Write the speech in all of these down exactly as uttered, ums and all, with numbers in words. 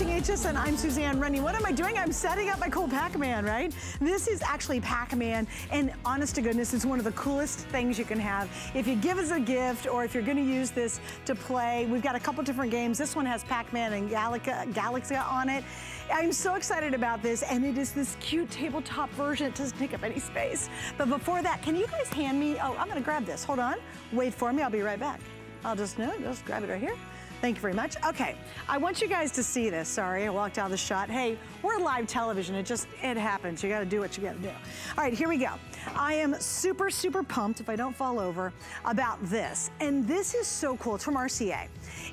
watching H S N. I'm Suzanne Runyan. What am I doing? I'm setting up my cool Pac-Man, right? This is actually Pac-Man, and honest to goodness, it's one of the coolest things you can have. If you give us a gift, or if you're gonna use this to play, we've got a couple different games. This one has Pac-Man and Galaga, Galaxia on it. I'm so excited about this, and it is this cute tabletop version. It doesn't take up any space. But before that, can you guys hand me, oh, I'm gonna grab this. Hold on, wait for me, I'll be right back. I'll just, no, just grab it right here. Thank you very much. Okay, I want you guys to see this. Sorry, I walked out of the shot. Hey, we're live television. It just, it happens. You gotta do what you gotta do. All right, here we go. I am super, super pumped, if I don't fall over, about this. And this is so cool. It's from R C A.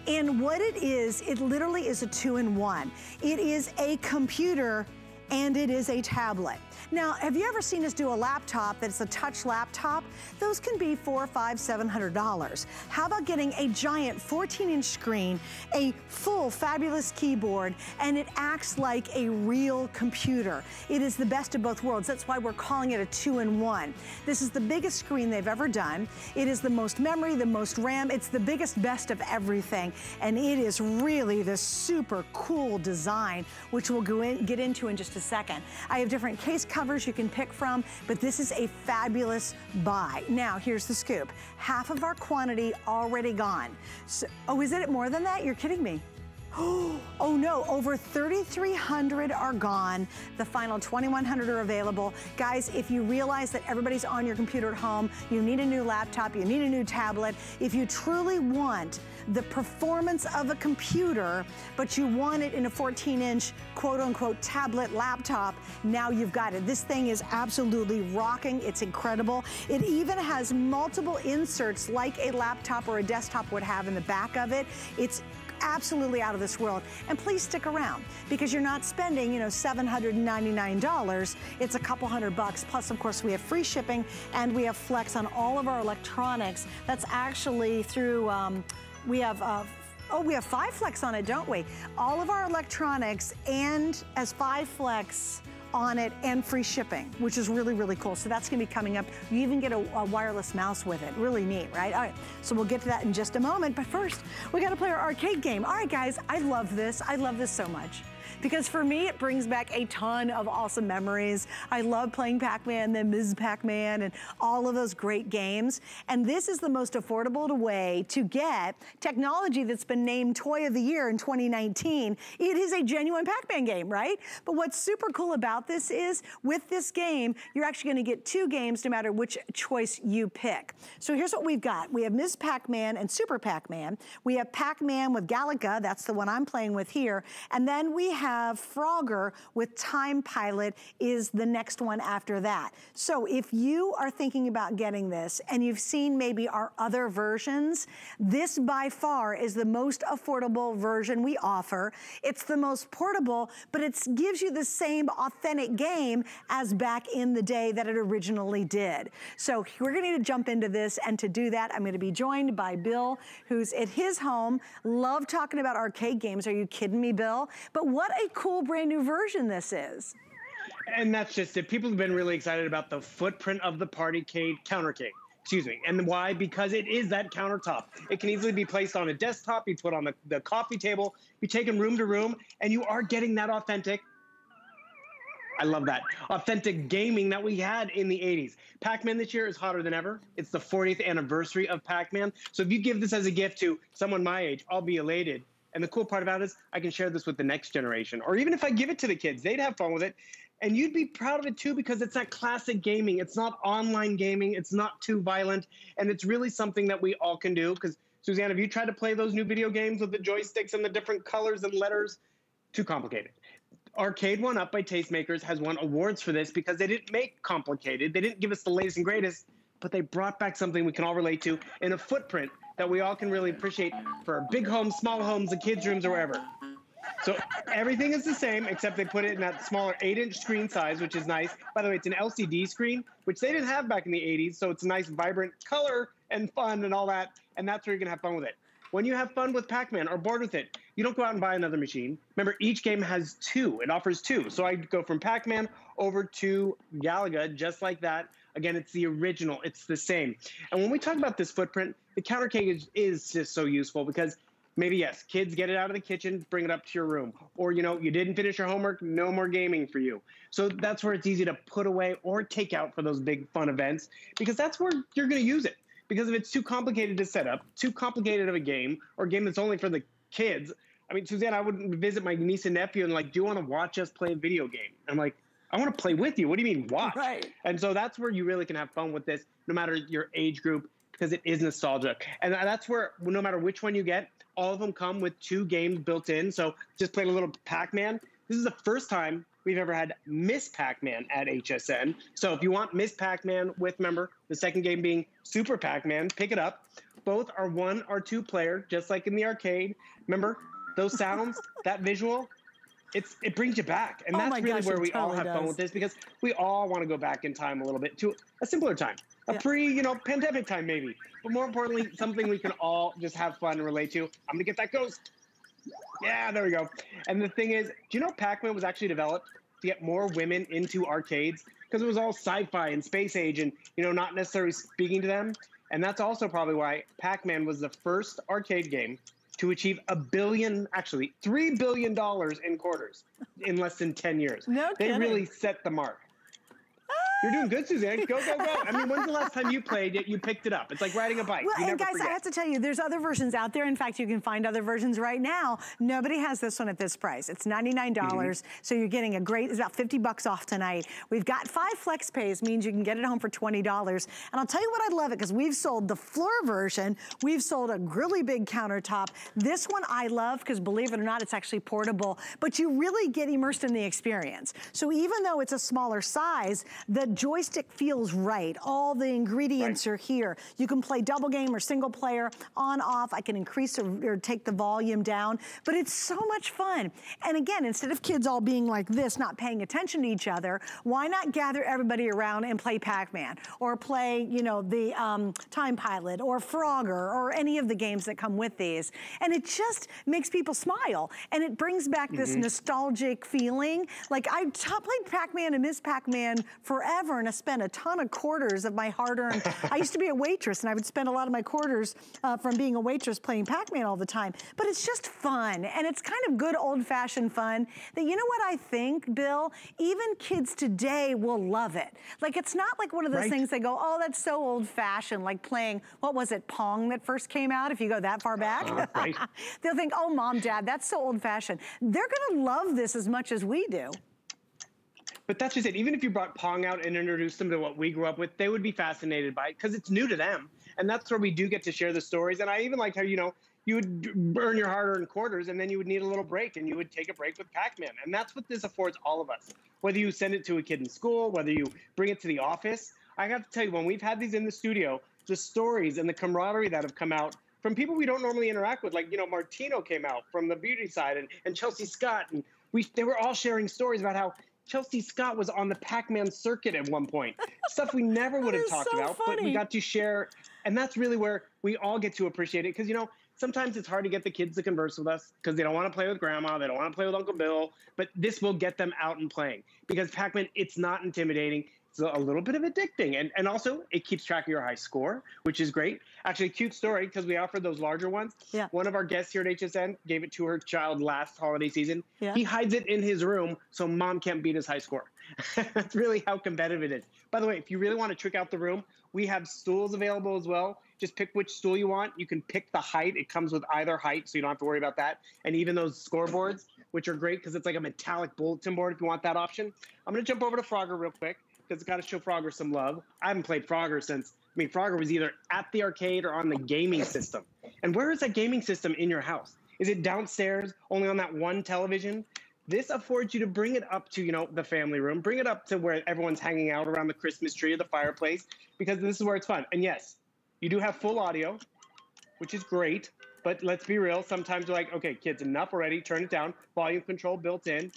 And what it is, it literally is a two-in-one. It is a computer and it is a tablet. Now, have you ever seen us do a laptop that's a touch laptop? Those can be four, five, seven hundred dollars. How about getting a giant fourteen inch screen, a full fabulous keyboard, and it acts like a real computer. It is the best of both worlds. That's why we're calling it a two-in-one. This is the biggest screen they've ever done. It is the most memory, the most RAM. It's the biggest, best of everything. And it is really this super cool design, which we'll go in, get into in just a second. I have different case covers you can pick from, but this is a fabulous buy. Now, here's the scoop. Half of our quantity already gone. So, oh, is it more than that? You're kidding me. Oh no, over thirty-three hundred are gone. The final twenty-one hundred are available. Guys, if you realize that everybody's on your computer at home, you need a new laptop, you need a new tablet, if you truly want the performance of a computer, but you want it in a fourteen inch quote unquote tablet laptop, now you've got it. This thing is absolutely rocking. It's incredible. It even has multiple inserts like a laptop or a desktop would have in the back of it. It's absolutely out of this world. And please stick around because you're not spending, you know, seven hundred ninety-nine dollars. It's a couple hundred bucks. Plus, of course, we have free shipping and we have Flex on all of our electronics. That's actually through, um, we have, uh, oh, we have Five Flex on it, don't we? All of our electronics and as Five Flex on it and free shipping, which is really, really cool. So that's gonna be coming up. You even get a, a wireless mouse with it. Really neat, right? All right, so we'll get to that in just a moment. But first, we gotta play our arcade game. All right, guys, I love this. I love this so much. Because for me, it brings back a ton of awesome memories. I love playing Pac-Man, then Miz Pac-Man, and all of those great games. And this is the most affordable way to get technology that's been named Toy of the Year in twenty nineteen. It is a genuine Pac-Man game, right? But what's super cool about this is, with this game, you're actually gonna get two games no matter which choice you pick. So here's what we've got. We have Miz Pac-Man and Super Pac-Man. We have Pac-Man with Galaga, that's the one I'm playing with here. And then we have have Frogger with Time Pilot is the next one after that. So if you are thinking about getting this and you've seen maybe our other versions, this by far is the most affordable version we offer. It's the most portable, but it gives you the same authentic game as back in the day that it originally did. So we're gonna need to jump into this, and to do that, I'm gonna be joined by Bill, who's at his home. Love talking about arcade games. Are you kidding me, Bill? But what a cool brand new version this is. And that's just it. People have been really excited about the footprint of the partycade countercade. Excuse me. And why? Because it is that countertop. It can easily be placed on a desktop, be put on the, the coffee table, be taken room to room, and you are getting that authentic. I love that. Authentic gaming that we had in the eighties. Pac-Man this year is hotter than ever. It's the fortieth anniversary of Pac-Man. So if you give this as a gift to someone my age, I'll be elated. And the cool part about it is I can share this with the next generation. Or even if I give it to the kids, they'd have fun with it. And you'd be proud of it, too, because it's not classic gaming. It's not online gaming. It's not too violent. And it's really something that we all can do. Because, Suzanne, have you tried to play those new video games with the joysticks and the different colors and letters? Too complicated. Arcade One Up by Tastemakers has won awards for this because they didn't make complicated. They didn't give us the latest and greatest, but they brought back something we can all relate to in a footprint that we all can really appreciate for our big homes, small homes, the kids' rooms, or wherever. So everything is the same, except they put it in that smaller eight inch screen size, which is nice. By the way, it's an L C D screen, which they didn't have back in the eighties, so it's a nice, vibrant color and fun and all that, and that's where you're gonna have fun with it. When you have fun with Pac-Man or bored with it, you don't go out and buy another machine. Remember, each game has two. It offers two. So I go from Pac-Man over to Galaga, just like that. Again, it's the original. It's the same. And when we talk about this footprint, the countercade is, is just so useful because maybe yes, kids, get it out of the kitchen, bring it up to your room. Or, you know, you didn't finish your homework, no more gaming for you. So that's where it's easy to put away or take out for those big fun events, because that's where you're going to use it. Because if it's too complicated to set up, too complicated of a game, or a game that's only for the kids, I mean, Suzanne, I wouldn't visit my niece and nephew and like, do you want to watch us play a video game? I'm like, I want to play with you. What do you mean watch? Right. And so that's where you really can have fun with this, no matter your age group, because it is nostalgia. And that's where, no matter which one you get, all of them come with two games built in. So just played a little Pac-Man. This is the first time we've ever had Miz Pac-Man at H S N. So if you want Miz Pac-Man with, remember, the second game being Super Pac-Man, pick it up. Both are one or two player, just like in the arcade. Remember, those sounds, that visual, it's it brings you back. And oh that's really gosh, where we totally all have does. fun with this, because we all want to go back in time a little bit to a simpler time. A yeah. pre, you know, pandemic time maybe. But more importantly, something we can all just have fun and relate to. I'm going to get that ghost. Yeah, there we go. And the thing is, do you know Pac-Man was actually developed to get more women into arcades? Because it was all sci-fi and space age and, you know, not necessarily speaking to them. And that's also probably why Pac-Man was the first arcade game to achieve a billion, actually three billion dollars in quarters in less than ten years. No kidding. They really set the mark. You're doing good, Suzanne. Go, go, go. I mean, when's the last time you played it, you picked it up? It's like riding a bike. Well, you and never guys, forget. I have to tell you, there's other versions out there. In fact, you can find other versions right now. Nobody has this one at this price. It's ninety-nine dollars, mm-hmm. so you're getting a great, it's about fifty bucks off tonight. We've got five flex pays, means you can get it home for twenty dollars. And I'll tell you what, I love it, because we've sold the floor version. We've sold a really big countertop. This one I love, because believe it or not, it's actually portable, but you really get immersed in the experience. So even though it's a smaller size, the joystick feels right. All the ingredients right. are here. You can play double game or single player, on, off. I can increase or, or take the volume down, but it's so much fun. And again, instead of kids all being like this, not paying attention to each other, why not gather everybody around and play Pac-Man, or play, you know, the um, Time Pilot, or Frogger, or any of the games that come with these. And it just makes people smile, and it brings back mm-hmm. this nostalgic feeling. Like, I played Pac-Man and Miz Pac-Man forever. And I spent a ton of quarters of my hard-earned. I used to be a waitress, and I would spend a lot of my quarters uh, from being a waitress playing Pac-Man all the time. But it's just fun, and it's kind of good old-fashioned fun that, you know what I think, Bill? Even kids today will love it. Like, it's not like one of those right. things they go, oh, that's so old-fashioned, like playing, what was it, Pong that first came out, if you go that far back? Uh, right. They'll think, oh, Mom, Dad, that's so old-fashioned. They're gonna love this as much as we do. But that's just it. Even if you brought Pong out and introduced them to what we grew up with, they would be fascinated by it, because it's new to them. And that's where we do get to share the stories. And I even like how, you know, you would burn your hard-earned quarters, and then you would need a little break, and you would take a break with Pac-Man. And that's what this affords all of us. Whether you send it to a kid in school, whether you bring it to the office. I have to tell you, when we've had these in the studio, the stories and the camaraderie that have come out from people we don't normally interact with, like, you know, Martino came out from the beauty side, and, and Chelsea Scott. And we they were all sharing stories about how Chelsea Scott was on the Pac-Man circuit at one point. Stuff we never would have talked so about, funny. But we got to share. And that's really where we all get to appreciate it. Because, you know, sometimes it's hard to get the kids to converse with us because they don't want to play with Grandma. They don't want to play with Uncle Bill. But this will get them out and playing. Because Pac-Man, it's not intimidating. It's a little bit of addicting. And, and also, it keeps track of your high score, which is great. Actually, cute story, because we offered those larger ones. Yeah. One of our guests here at H S N gave it to her child last holiday season. Yeah. He hides it in his room so Mom can't beat his high score. That's really how competitive it is. By the way, if you really want to trick out the room, we have stools available as well. Just pick which stool you want. You can pick the height. It comes with either height, so you don't have to worry about that. And even those scoreboards, which are great because it's like a metallic bulletin board if you want that option. I'm going to jump over to Frogger real quick, because it's got to show Frogger some love. I haven't played Frogger since, I mean, Frogger was either at the arcade or on the gaming system. And where is that gaming system in your house? Is it downstairs, only on that one television? This affords you to bring it up to, you know, the family room, bring it up to where everyone's hanging out around the Christmas tree or the fireplace, because this is where it's fun. And yes, you do have full audio, which is great, but let's be real. Sometimes you're like, okay, kids, enough already, turn it down, volume control built in.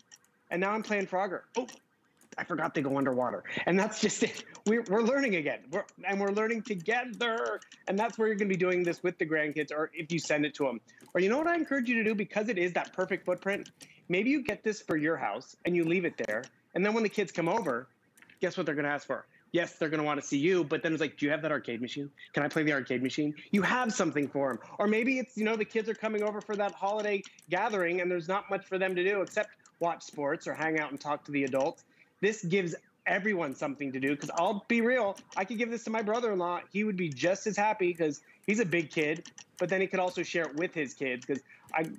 And now I'm playing Frogger. Oh. I forgot they go underwater. And that's just it. We're, we're learning again. We're, and we're learning together. And that's where you're going to be doing this with the grandkids, or if you send it to them. Or you know what I encourage you to do, because it is that perfect footprint? Maybe you get this for your house and you leave it there. And then when the kids come over, guess what they're going to ask for? Yes, they're going to want to see you, but then it's like, do you have that arcade machine? Can I play the arcade machine? You have something for them. Or maybe it's, you know, the kids are coming over for that holiday gathering and there's not much for them to do except watch sports or hang out and talk to the adults. This gives everyone something to do, because I'll be real, I could give this to my brother-in-law. He would be just as happy because he's a big kid, but then he could also share it with his kids, because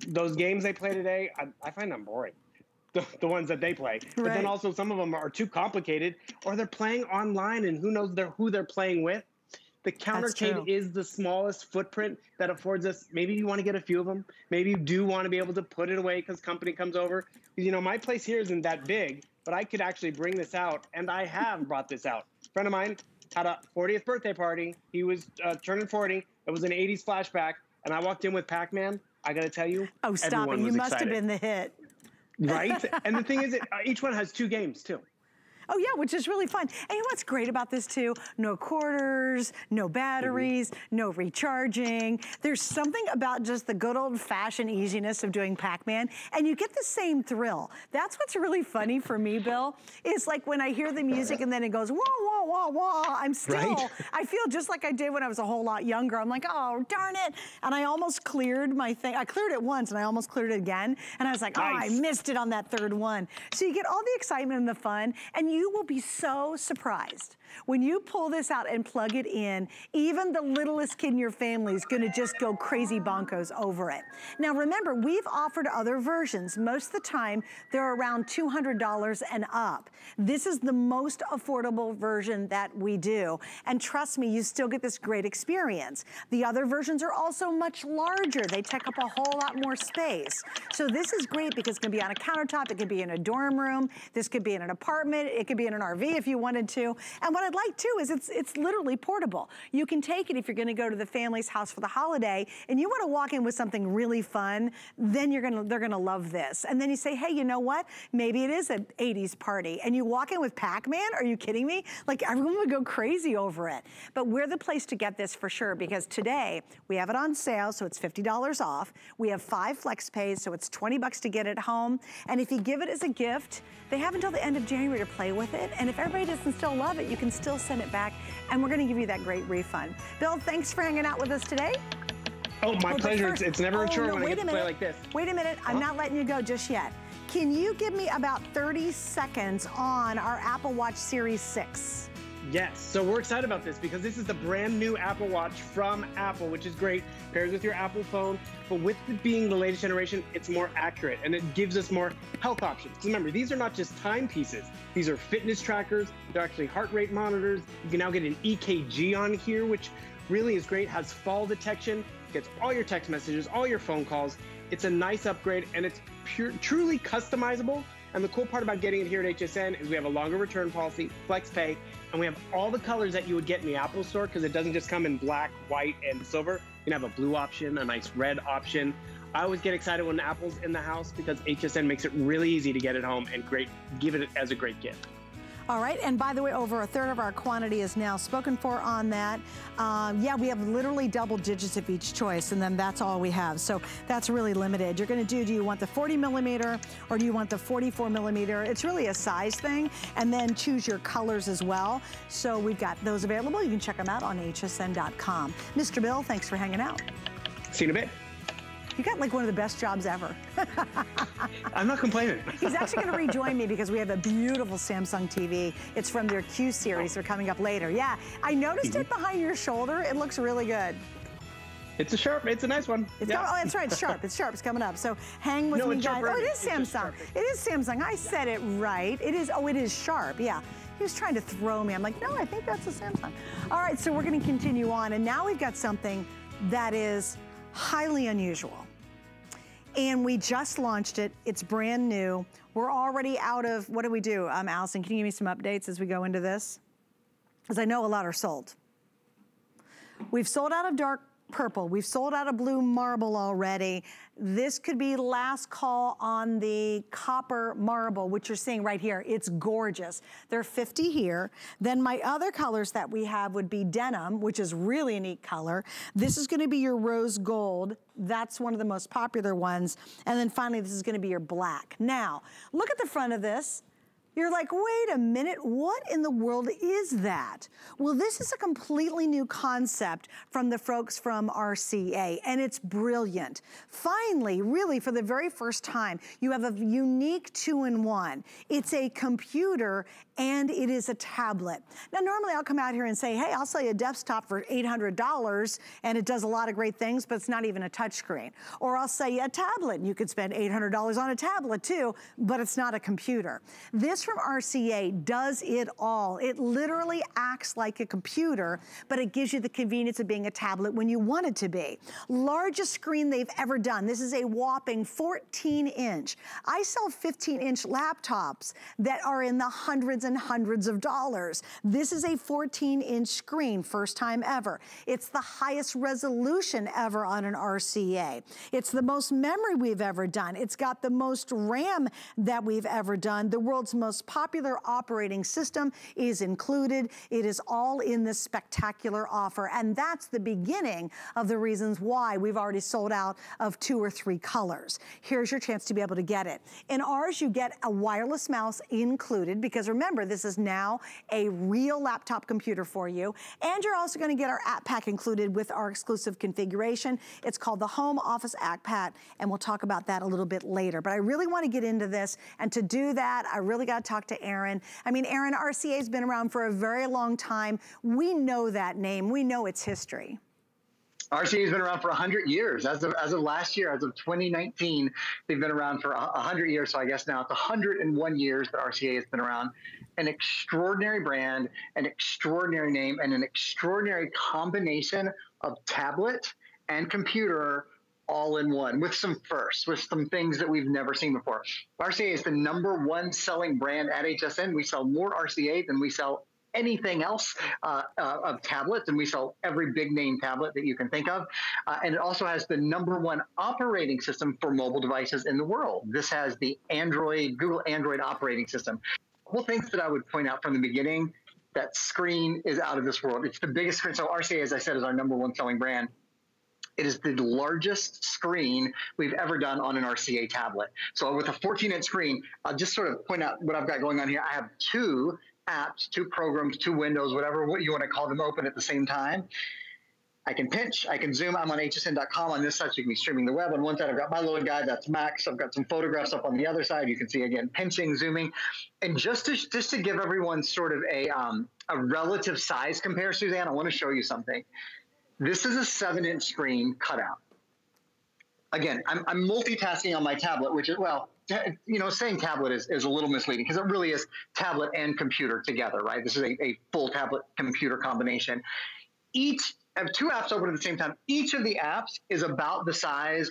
those games they play today, I, I find them boring. The, the ones that they play. Right. But then also some of them are too complicated, or they're playing online and who knows they're, who they're playing with. The countercade is the smallest footprint that affords us. Maybe you want to get a few of them. Maybe you do want to be able to put it away because company comes over. You know, my place here isn't that big, but I could actually bring this out, and I have brought this out. A friend of mine had a fortieth birthday party. He was uh, turning forty. It was an eighties flashback, and I walked in with Pac-Man. I got to tell you, oh, stop it. You must excited. have been the hit. Right? And the thing is, it, uh, each one has two games, too. Oh, yeah, which is really fun. And you know what's great about this, too? No quarters, no batteries, mm-hmm. no recharging. There's something about just the good old-fashioned easiness of doing Pac-Man, and you get the same thrill. That's what's really funny for me, Bill, is like when I hear the music and then it goes, wah, wah, wah, wah, I'm still, right? I feel just like I did when I was a whole lot younger. I'm like, oh, darn it. And I almost cleared my thing. I cleared it once, and I almost cleared it again. And I was like, nice. Oh, I missed it on that third one. So you get all the excitement and the fun, and you will be so surprised when you pull this out and plug it in. Even the littlest kid in your family is going to just go crazy bonkers over it. Now remember, we've offered other versions. Most of the time, they're around two hundred dollars and up. This is the most affordable version that we do. And trust me, you still get this great experience. The other versions are also much larger. They take up a whole lot more space. So this is great because it can be on a countertop, it can be in a dorm room, this could be in an apartment, it could be in an R V if you wanted to. And what I'd like too is it's it's literally portable. You can take it if you're gonna go to the family's house for the holiday and you wanna walk in with something really fun, then you're gonna, they're gonna love this. And then you say, hey, you know what? Maybe it is an eighties party and you walk in with Pac-Man, are you kidding me? Like everyone would go crazy over it. But we're the place to get this for sure, because today we have it on sale, so it's fifty dollars off. We have five flex pays, so it's twenty bucks to get it home. And if you give it as a gift, they have until the end of January to play with it, and if everybody doesn't still love it, you can still send it back, and we're going to give you that great refund. Bill, thanks for hanging out with us today. Oh, my well, pleasure. First, it's never oh, a chore no, when I get to play like this. Wait a minute. Huh? I'm not letting you go just yet. Can you give me about thirty seconds on our Apple Watch Series six? Yes. So we're excited about this because this is the brand new Apple Watch from Apple, which is great. Pairs with your Apple phone, but with it being the latest generation, it's more accurate and it gives us more health options. Remember, these are not just timepieces. These are fitness trackers. They're actually heart rate monitors. You can now get an E K G on here, which really is great. Has fall detection, gets all your text messages, all your phone calls. It's a nice upgrade and it's pure, truly customizable. And the cool part about getting it here at H S N is we have a longer return policy, flex pay, and we have all the colors that you would get in the Apple store, because it doesn't just come in black, white, and silver. You can have a blue option, a nice red option. I always get excited when Apple's in the house because H S N makes it really easy to get it home and great, give it as a great gift. All right, and by the way, over a third of our quantity is now spoken for on that. Um, yeah, we have literally double digits of each choice, and then that's all we have. So that's really limited. You're gonna do, do you want the forty millimeter or do you want the forty-four millimeter? It's really a size thing, and then choose your colors as well. So we've got those available. You can check them out on H S N dot com. Mister Bill, thanks for hanging out. See you in a bit. You got like one of the best jobs ever. I'm not complaining. He's actually going to rejoin me because we have a beautiful Samsung T V. It's from their Q series. They're coming up later. Yeah, I noticed mm-hmm. it behind your shoulder. It looks really good. It's a sharp. It's a nice one. It's yeah. Oh, that's right. It's sharp. It's sharp. It's coming up. So hang with no, me, guys. Oh, it is Samsung. It is Samsung. I said it right. It is. Oh, it is sharp. Yeah. He was trying to throw me. I'm like, no, I think that's a Samsung. All right. So we're going to continue on, and now we've got something that is highly unusual. And we just launched it. It's brand new. We're already out of, what do we do? Um, Allison, can you give me some updates as we go into this? Because I know a lot are sold. We've sold out of dark purple. We've sold out of blue marble already. This could be last call on the copper marble, which you're seeing right here. It's gorgeous. They're fifty here. Then my other colors that we have would be denim, which is really a neat color. This is gonna be your rose gold. That's one of the most popular ones. And then finally, this is gonna be your black. Now, look at the front of this. You're like, wait a minute, what in the world is that? Well, this is a completely new concept from the folks from R C A, and it's brilliant. Finally, really, for the very first time, you have a unique two-in-one. It's a computer and it is a tablet. Now, normally I'll come out here and say, hey, I'll sell you a desktop for eight hundred dollars, and it does a lot of great things, but it's not even a touchscreen. Or I'll sell you a tablet, and you could spend eight hundred dollars on a tablet too, but it's not a computer. This from R C A does it all. It literally acts like a computer, but it gives you the convenience of being a tablet when you want it to be. Largest screen they've ever done. This is a whopping fourteen inch. I sell fifteen inch laptops that are in the hundreds and hundreds of dollars. This is a fourteen inch screen, first time ever. It's the highest resolution ever on an R C A. It's the most memory we've ever done. It's got the most RAM that we've ever done. The world's most most popular operating system is included. It is all in this spectacular offer, and that's the beginning of the reasons why we've already sold out of two or three colors. Here's your chance to be able to get it. In ours, you get a wireless mouse included, because remember, this is now a real laptop computer for you, and you're also going to get our app pack included with our exclusive configuration. It's called the Home Office App Pack, and we'll talk about that a little bit later, but I really want to get into this, and to do that, I really got talk to Aaron. I mean, Aaron, R C A's been around for a very long time. We know that name. We know its history. R C A's been around for one hundred years. As of, as of last year, as of twenty nineteen, they've been around for one hundred years. So I guess now it's one hundred and one years that R C A has been around. An extraordinary brand, an extraordinary name, and an extraordinary combination of tablet and computer all in one, with some firsts, with some things that we've never seen before. R C A is the number one selling brand at H S N. We sell more R C A than we sell anything else uh, uh, of tablets, and we sell every big name tablet that you can think of. Uh, and it also has the number one operating system for mobile devices in the world. This has the Android, Google Android operating system. A couple things that I would point out from the beginning, that screen is out of this world. It's the biggest screen. So R C A, as I said, is our number one selling brand. It is the largest screen we've ever done on an R C A tablet. So with a fourteen inch screen, I'll just sort of point out what I've got going on here. I have two apps, two programs, two windows, whatever what you want to call them, open at the same time. I can pinch, I can zoom. I'm on H S N dot com on this side, so you can be streaming the web. On one side, I've got my little guy, that's Max. I've got some photographs up on the other side. You can see, again, pinching, zooming. And just to, just to give everyone sort of a, um, a relative size compare, Suzanne, I want to show you something. This is a seven inch screen cutout. Again, I'm, I'm multitasking on my tablet, which is, well, you know, saying tablet is, is a little misleading, because it really is tablet and computer together, right? This is a, a full tablet computer combination. Each, I have two apps open at the same time. Each of the apps is about the size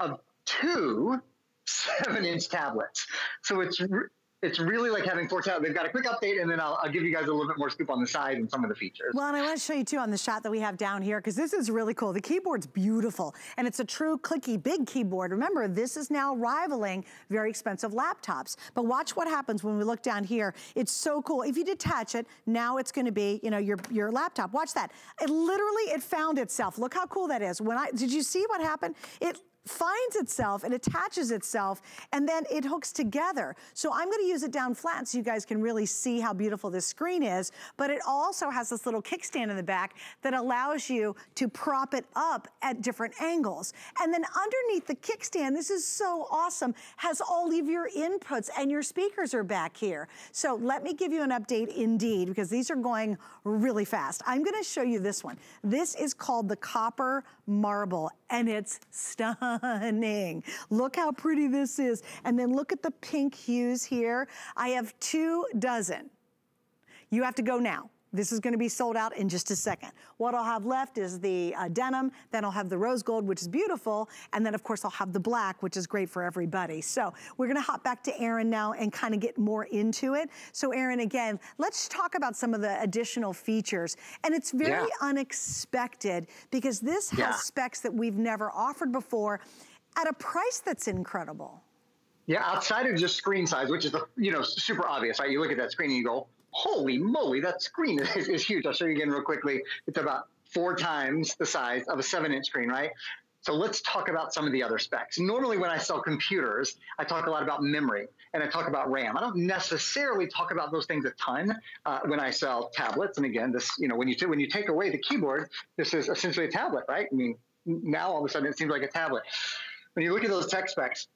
of two seven inch tablets. So it's, It's really like having four tablets. They've got a quick update, and then I'll, I'll give you guys a little bit more scoop on the side and some of the features. Well, and I want to show you, too, on the shot that we have down here, because this is really cool. The keyboard's beautiful, and it's a true clicky, big keyboard. Remember, this is now rivaling very expensive laptops. But watch what happens when we look down here. It's so cool. If you detach it, now it's going to be, you know, your, your laptop. Watch that. It literally, it found itself. Look how cool that is. When I, did you see what happened? It finds itself and attaches itself, and then it hooks together. So I'm going to use it down flat so you guys can really see how beautiful this screen is, but it also has this little kickstand in the back that allows you to prop it up at different angles. And then underneath the kickstand, this is so awesome, has all of your inputs, and your speakers are back here. So let me give you an update indeed, because these are going really fast. I'm going to show you this one. This is called the Copper Marble, and it's stunning. Look how pretty this is. And then look at the pink hues here. I have two dozen. You have to go now. This is going to be sold out in just a second. What I'll have left is the uh, denim, then I'll have the rose gold, which is beautiful, and then of course I'll have the black, which is great for everybody. So we're going to hop back to Aaron now and kind of get more into it. So Aaron, again, let's talk about some of the additional features. And it's very yeah. unexpected, because this yeah. has specs that we've never offered before at a price that's incredible. Yeah, outside of just screen size, which is, the, you know, super obvious, right? You look at that screen and you go, holy moly, that screen is, is huge. I'll show you again real quickly. It's about four times the size of a seven inch screen, right? So let's talk about some of the other specs. Normally when I sell computers, I talk a lot about memory. and I talk about RAM. I don't necessarily talk about those things a ton uh, when I sell tablets. And again, this, you know, when you t when you take away the keyboard, this is essentially a tablet, right? I mean, now all of a sudden it seems like a tablet. When you look at those tech specs,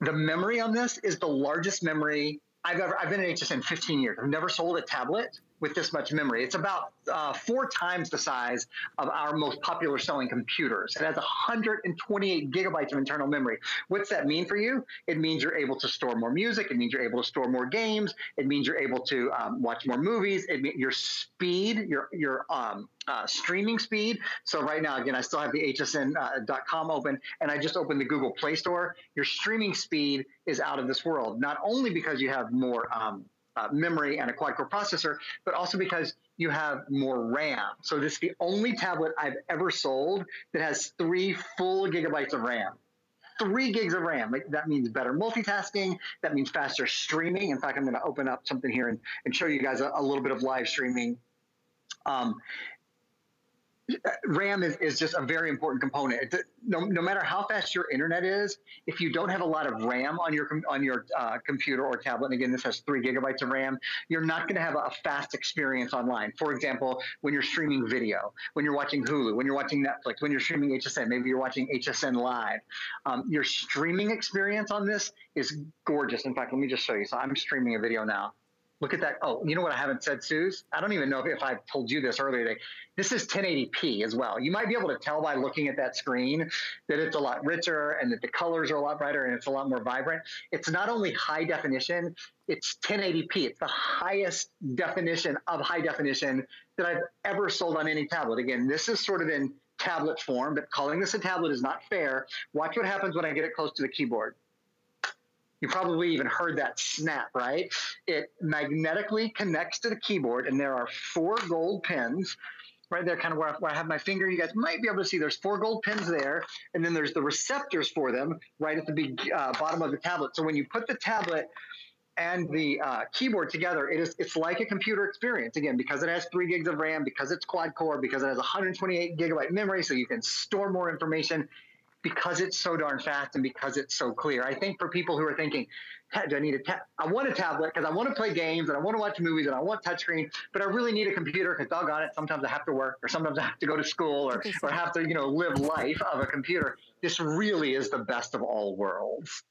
the memory on this is the largest memory I've ever, I've been at H S N fifteen years. I've never sold a tablet with this much memory. It's about uh, four times the size of our most popular selling computers. It has one hundred twenty-eight gigabytes of internal memory. What's that mean for you? It means you're able to store more music. It means you're able to store more games. It means you're able to um, watch more movies. It means your speed, your, your um, uh, streaming speed. So right now, again, I still have the H S N dot com uh, open, and I just opened the Google Play Store. Your streaming speed is out of this world, not only because you have more um, Uh, memory and a quad-core processor, but also because you have more RAM. So this is the only tablet I've ever sold that has three full gigabytes of RAM. Three gigs of RAM. Like, that means better multitasking. That means faster streaming. In fact, I'm going to open up something here and, and show you guys a, a little bit of live streaming. Um, RAM is, is just a very important component. No, no matter how fast your internet is, if you don't have a lot of RAM on your on your uh, computer or tablet, and again, this has three gigabytes of RAM, you're not going to have a fast experience online. For example, when you're streaming video, when you're watching Hulu, when you're watching Netflix, when you're streaming H S N, maybe you're watching H S N Live. Um, your streaming experience on this is gorgeous. In fact, let me just show you. So I'm streaming a video now. Look at that. Oh, you know what I haven't said, Suze? I don't even know if I've told you this earlier today. This is ten eighty p as well. You might be able to tell by looking at that screen that it's a lot richer and that the colors are a lot brighter and it's a lot more vibrant. It's not only high definition, it's ten eighty p. It's the highest definition of high definition that I've ever sold on any tablet. Again, this is sort of in tablet form, but calling this a tablet is not fair. Watch what happens when I get it close to the keyboard. You probably even heard that snap, right? It magnetically connects to the keyboard, and there are four gold pins right there, kind of where I, where I have my finger. You guys might be able to see there's four gold pins there, and then there's the receptors for them right at the big, uh, bottom of the tablet. So when you put the tablet and the uh, keyboard together, it is, it's like a computer experience. Again, because it has three gigs of RAM, because it's quad-core, because it has one hundred twenty-eight gigabyte memory, so you can store more information, because it's so darn fast and because it's so clear. I think for people who are thinking, do I need a tab? I want a tablet because I want to play games and I want to watch movies and I want touchscreen, but I really need a computer because doggone it, sometimes I have to work or sometimes I have to go to school or, or have to, you know, live life of a computer. This really is the best of all worlds.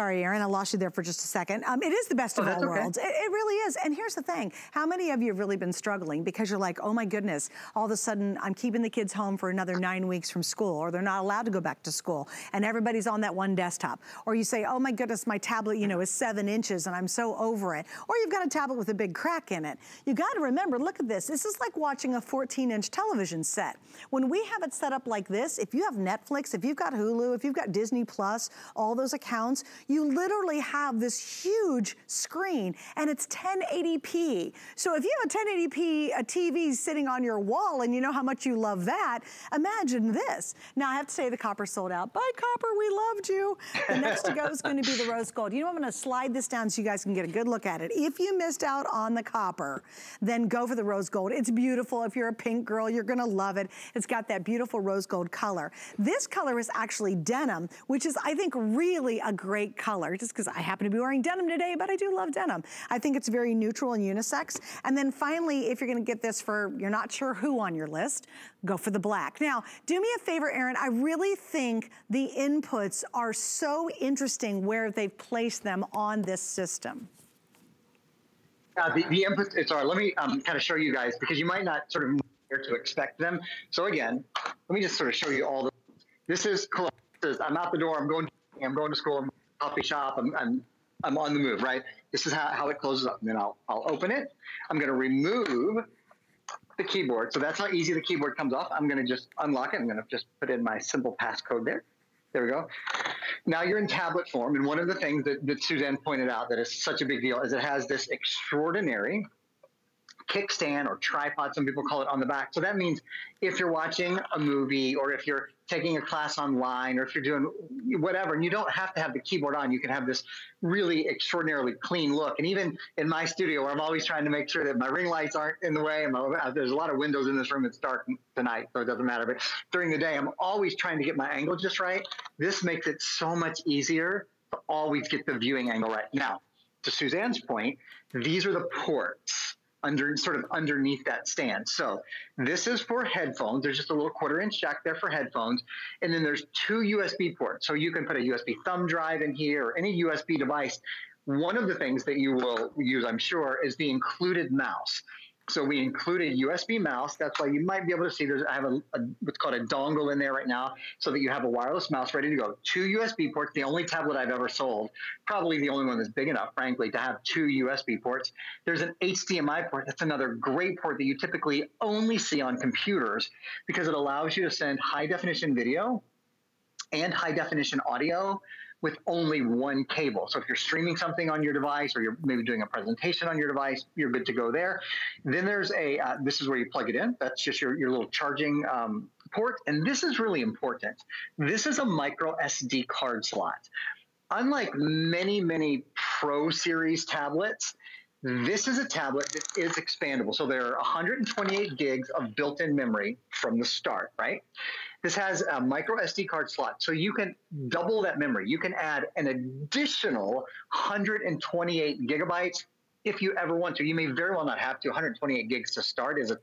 Sorry, Aaron, I lost you there for just a second. Um, it is the best oh, of all okay. worlds. It, it really is. And here's the thing. How many of you have really been struggling because you're like, oh my goodness, all of a sudden I'm keeping the kids home for another nine weeks from school, or they're not allowed to go back to school and everybody's on that one desktop. Or you say, oh my goodness, my tablet, you know, is seven inches and I'm so over it. Or you've got a tablet with a big crack in it. You got to remember, look at this. This is like watching a fourteen inch television set. When we have it set up like this, if you have Netflix, if you've got Hulu, if you've got Disney Plus, all those accounts, you literally have this huge screen, and it's ten eighty p. So if you have a ten eighty p a T V sitting on your wall and you know how much you love that, imagine this. Now I have to say the copper sold out. Bye, copper, we loved you. The next to go is going to be the rose gold. You know, I'm going to slide this down so you guys can get a good look at it. If you missed out on the copper, then go for the rose gold. It's beautiful. If you're a pink girl, you're going to love it. It's got that beautiful rose gold color. This color is actually denim, which is, I think, really a great color, just because I happen to be wearing denim today, but I do love denim. I think it's very neutral and unisex. And then finally, if you're going to get this for, you're not sure who on your list, go for the black. Now, do me a favor, Aaron. I really think the inputs are so interesting where they've placed them on this system. Uh, the, the inputs, it's all right. Let me um, kind of show you guys, because you might not sort of know where to expect them. So again, let me just sort of show you all the, this is cool. I'm out the door. I'm going, I'm going to school. I'm coffee shop, I'm, I'm, I'm on the move, right? This is how, how it closes up. And then I'll, I'll open it. I'm going to remove the keyboard. So that's how easy the keyboard comes off. I'm going to just unlock it. I'm going to just put in my simple passcode there. There we go. Now you're in tablet form. And one of the things that, that Suzanne pointed out that is such a big deal is it has this extraordinary kickstand or tripod, some people call it, on the back. So that means if you're watching a movie or if you're taking a class online or if you're doing whatever, and you don't have to have the keyboard on, you can have this really extraordinarily clean look. And even in my studio, where I'm always trying to make sure that my ring lights aren't in the way, and my, there's a lot of windows in this room, it's dark tonight, so it doesn't matter. But during the day, I'm always trying to get my angle just right. This makes it so much easier to always get the viewing angle right. Now, to Suzanne's point, these are the ports under, sort of underneath that stand. So this is for headphones. There's just a little quarter inch jack there for headphones. And then there's two U S B ports. So you can put a U S B thumb drive in here or any U S B device. One of the things that you will use, I'm sure, is the included mouse. So we include a U S B mouse. That's why you might be able to see there's, I have a, a, what's called a dongle in there right now, so that you have a wireless mouse ready to go. Two U S B ports, the only tablet I've ever sold, probably the only one that's big enough, frankly, to have two U S B ports. There's an H D M I port. That's another great port that you typically only see on computers because it allows you to send high definition video and high definition audio with only one cable. So if you're streaming something on your device, or you're maybe doing a presentation on your device, you're good to go there. Then there's a, uh, this is where you plug it in. That's just your, your little charging um, port. And this is really important. This is a micro S D card slot. Unlike many, many Pro Series tablets, this is a tablet that is expandable. So there are one hundred twenty-eight gigs of built-in memory from the start, right? This has a micro S D card slot, so you can double that memory. You can add an additional one hundred twenty-eight gigabytes if you ever want to. You may very well not have to. one hundred twenty-eight gigs to start is a,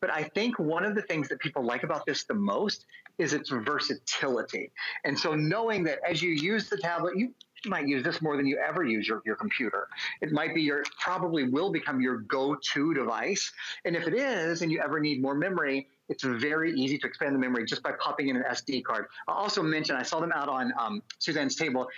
but I think one of the things that people like about this the most is its versatility. And so knowing that as you use the tablet, you might use this more than you ever use your, your computer. It might be your, probably will become your go-to device. And if it is, and you ever need more memory, it's very easy to expand the memory just by popping in an S D card. I'll also mention, I saw them out on um, Suzanne's table,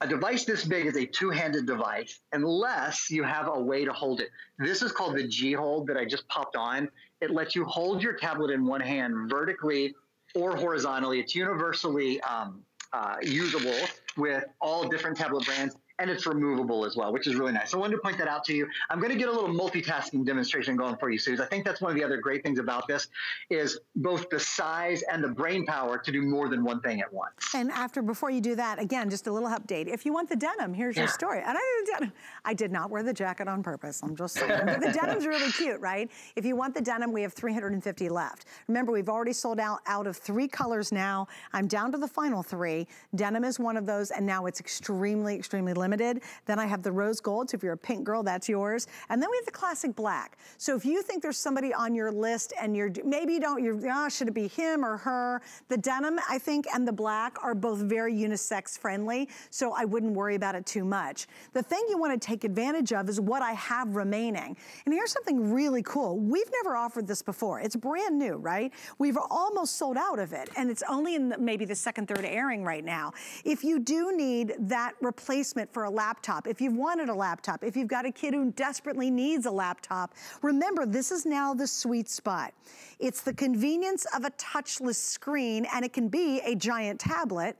a device this big is a two-handed device unless you have a way to hold it. This is called the G-Hold that I just popped on. It lets you hold your tablet in one hand vertically or horizontally. It's universally um, uh, usable with all different tablet brands, and it's removable as well, which is really nice. So I wanted to point that out to you. I'm going to get a little multitasking demonstration going for you, Suze. I think that's one of the other great things about this is both the size and the brain power to do more than one thing at once. And after, before you do that, again, just a little update. If you want the denim, here's yeah. your story. And I didn't denim. I did not wear the jacket on purpose. I'm just saying. But the denim's really cute, right? If you want the denim, we have three hundred fifty left. Remember, we've already sold out out of three colors now. I'm down to the final three. Denim is one of those, and now it's extremely, extremely limited. Limited. Then I have the rose gold, so if you're a pink girl, that's yours. And then we have the classic black. So if you think there's somebody on your list and you're, maybe you don't, you're, oh, should it be him or her? The denim, I think, and the black are both very unisex friendly, so I wouldn't worry about it too much. The thing you want to take advantage of is what I have remaining. And here's something really cool. We've never offered this before. It's brand new, right? We've almost sold out of it, and it's only in the, maybe the second, third airing right now. If you do need that replacement for a laptop, if you've wanted a laptop, if you've got a kid who desperately needs a laptop, remember, this is now the sweet spot. It's the convenience of a touchless screen, and it can be a giant tablet,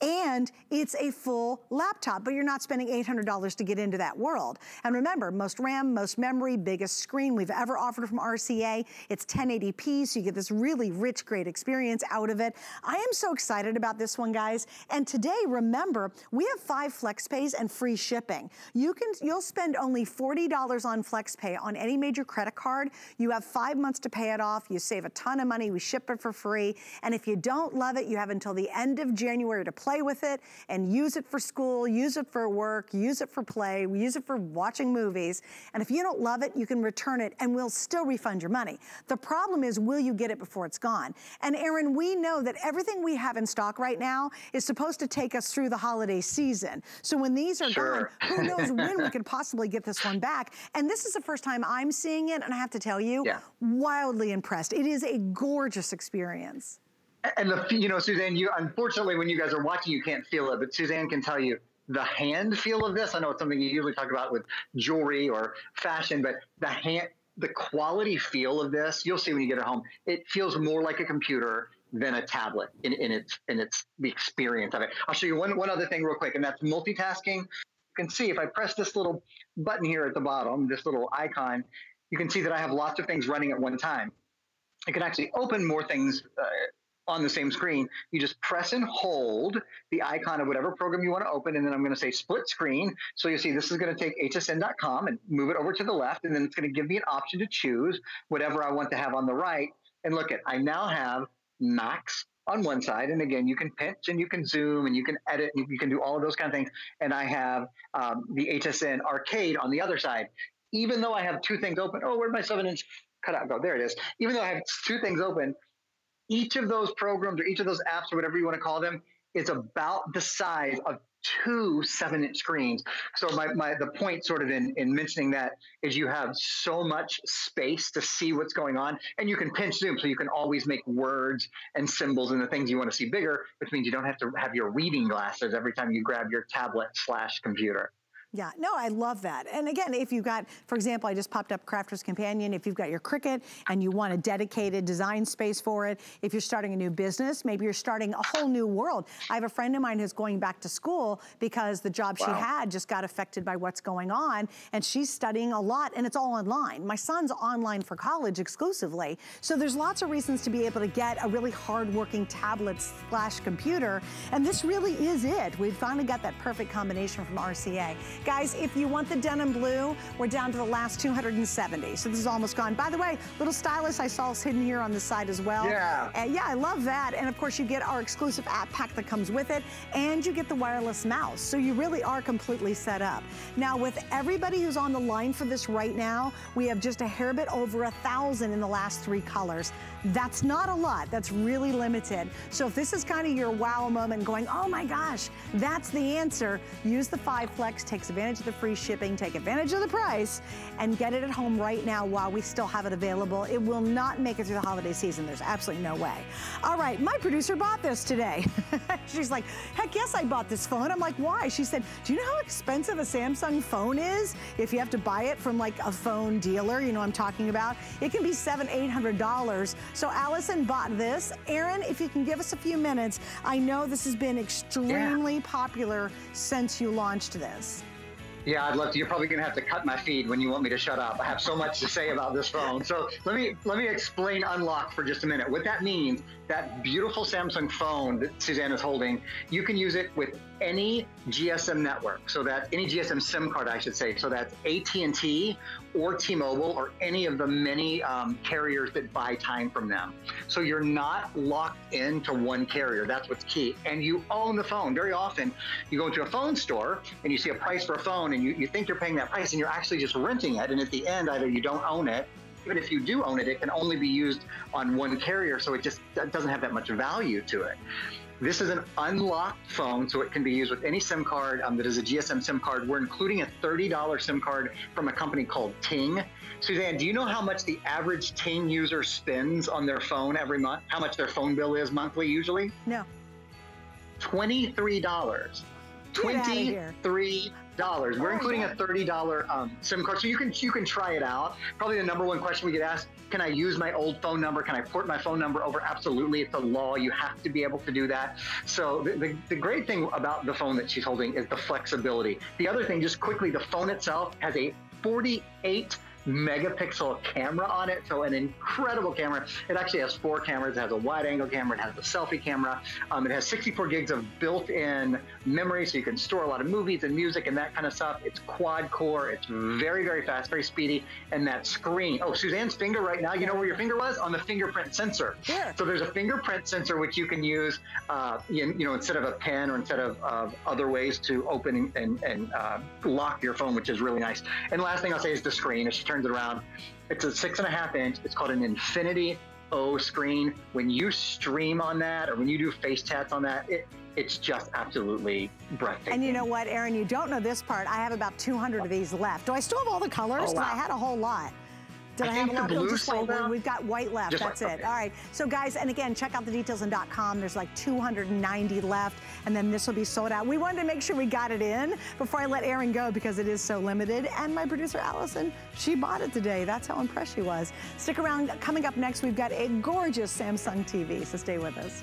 and it's a full laptop, but you're not spending eight hundred dollars to get into that world. And remember, most RAM, most memory, biggest screen we've ever offered from R C A. It's ten eighty p, so you get this really rich, great experience out of it. I am so excited about this one, guys. And today, remember, we have five Flex Pays and free shipping. You can, you'll spend only forty dollars on FlexPay on any major credit card. You have five months to pay it off. You save a ton of money. We ship it for free. And if you don't love it, you have until the end of January to play with it and use it for school, use it for work, use it for play, use it for watching movies. And if you don't love it, you can return it and we'll still refund your money. The problem is, will you get it before it's gone? And Aaron, we know that everything we have in stock right now is supposed to take us through the holiday season. So when these are sure. gone, who knows when we could possibly get this one back. And this is the first time I'm seeing it, and I have to tell you, yeah. wildly impressed. It is a gorgeous experience. And, the, you know, Suzanne, you, unfortunately, when you guys are watching, you can't feel it, but Suzanne can tell you, the hand feel of this, I know it's something you usually talk about with jewelry or fashion, but the hand, the quality feel of this, you'll see when you get it home, it feels more like a computer than a tablet in, in its in its the experience of it. I'll show you one one other thing real quick, and that's multitasking. can see if I press this little button here at the bottom, this little icon, you can see that I have lots of things running at one time. I can actually open more things uh, on the same screen. You just press and hold the icon of whatever program you want to open, and then I'm going to say split screen. So you see this is going to take H S N dot com and move it over to the left, and then it's going to give me an option to choose whatever I want to have on the right. And look at, I now have Max on one side, and again, you can pinch and you can zoom and you can edit and you can do all of those kind of things. And I have um, the H S N Arcade on the other side. Even though I have two things open, oh, where'd my seven inch cutout go? There it is. Even though I have two things open, each of those programs or each of those apps or whatever you want to call them is about the size of two seven inch screens. So my, my the point sort of in, in mentioning that is you have so much space to see what's going on, and you can pinch zoom, so you can always make words and symbols and the things you want to see bigger, which means you don't have to have your reading glasses every time you grab your tablet slash computer. Yeah, no, I love that. And again, if you've got, for example, I just popped up Crafter's Companion. If you've got your Cricut and you want a dedicated design space for it, if you're starting a new business, maybe you're starting a whole new world. I have a friend of mine who's going back to school because the job wow. she had just got affected by what's going on, and she's studying a lot, and it's all online. My son's online for college exclusively. So there's lots of reasons to be able to get a really hard-working tablet slash computer, and this really is it. We've finally got that perfect combination from R C A. Guys, if you want the denim blue, we're down to the last two hundred seventy. So this is almost gone. By the way, little stylus I saw is hidden here on the side as well. Yeah. And yeah, I love that. And of course, you get our exclusive app pack that comes with it, and you get the wireless mouse. So you really are completely set up. Now, with everybody who's on the line for this right now, we have just a hair bit over a thousand in the last three colors. That's not a lot. That's really limited. So if this is kind of your wow moment, going, oh my gosh, that's the answer, use the Five Flex, take advantage of the free shipping, take advantage of the price, and get it at home right now while we still have it available. It will not make it through the holiday season. There's absolutely no way. All right, my producer bought this today. She's like, heck yes, I bought this phone. I'm like, why? She said, do you know how expensive a Samsung phone is? If you have to buy it from like a phone dealer, you know what I'm talking about, it can be seven, eight hundred dollars. So Allison bought this. Aaron, if you can give us a few minutes, I know this has been extremely yeah. popular since you launched this. Yeah, I'd love to. You're probably going to have to cut my feed when you want me to shut up. I have so much to say about this phone. So let me let me explain Unlock for just a minute. What that means, that beautiful Samsung phone that Suzanne is holding, you can use it with any G S M network. So that any G S M SIM card, I should say. So that's A T and T or T-Mobile or any of the many um, carriers that buy time from them. So you're not locked into one carrier. That's what's key. And you own the phone. Very often you go into a phone store and you see a price for a phone, and you, you think you're paying that price, and you're actually just renting it, and at the end, either you don't own it, even if you do own it, it can only be used on one carrier, so it just doesn't have that much value to it. This is an unlocked phone, so it can be used with any SIM card um, that is a G S M SIM card. We're including a thirty dollar SIM card from a company called Ting. Suzanne, do you know how much the average Ting user spends on their phone every month? How much their phone bill is monthly usually? No. twenty-three dollars. twenty-three dollars. We're oh, including yeah. a thirty dollar um, SIM card, so you can you can try it out. Probably the number one question we get asked, can I use my old phone number? Can I port my phone number over? Absolutely, it's a law. You have to be able to do that. So the, the, the great thing about the phone that she's holding is the flexibility. The other thing, just quickly, the phone itself has a forty-eight megapixel camera on it, so an incredible camera. It actually has four cameras. It has a wide angle camera, it has a selfie camera, um, it has sixty-four gigs of built-in memory, so you can store a lot of movies and music and that kind of stuff. It's quad core, it's very very fast, very speedy. And that screen, oh, Suzanne's finger right now, you know where your finger was? On the fingerprint sensor. Yeah. So there's a fingerprint sensor which you can use uh, you, you know, instead of a pen or instead of, of other ways to open and, and uh, lock your phone, which is really nice. And last thing I'll say is the screen. It's turns it around. It's a six and a half inch. It's called an Infinity O screen. When you stream on that, or when you do face chats on that, it, it's just absolutely breathtaking. And you know what, Aaron, you don't know this part. I have about two hundred of these left. Do I still have all the colors? Oh, wow. I had a whole lot. Did I, I have a lot? No, just white. We've got white left. Just That's white. It. Okay. All right. So, guys, and again, check out the details in .com. There's like two hundred ninety left, and then this will be sold out. We wanted to make sure we got it in before I let Aaron go because it is so limited. And my producer, Allison, she bought it today. That's how impressed she was. Stick around. Coming up next, we've got a gorgeous Samsung T V, so stay with us.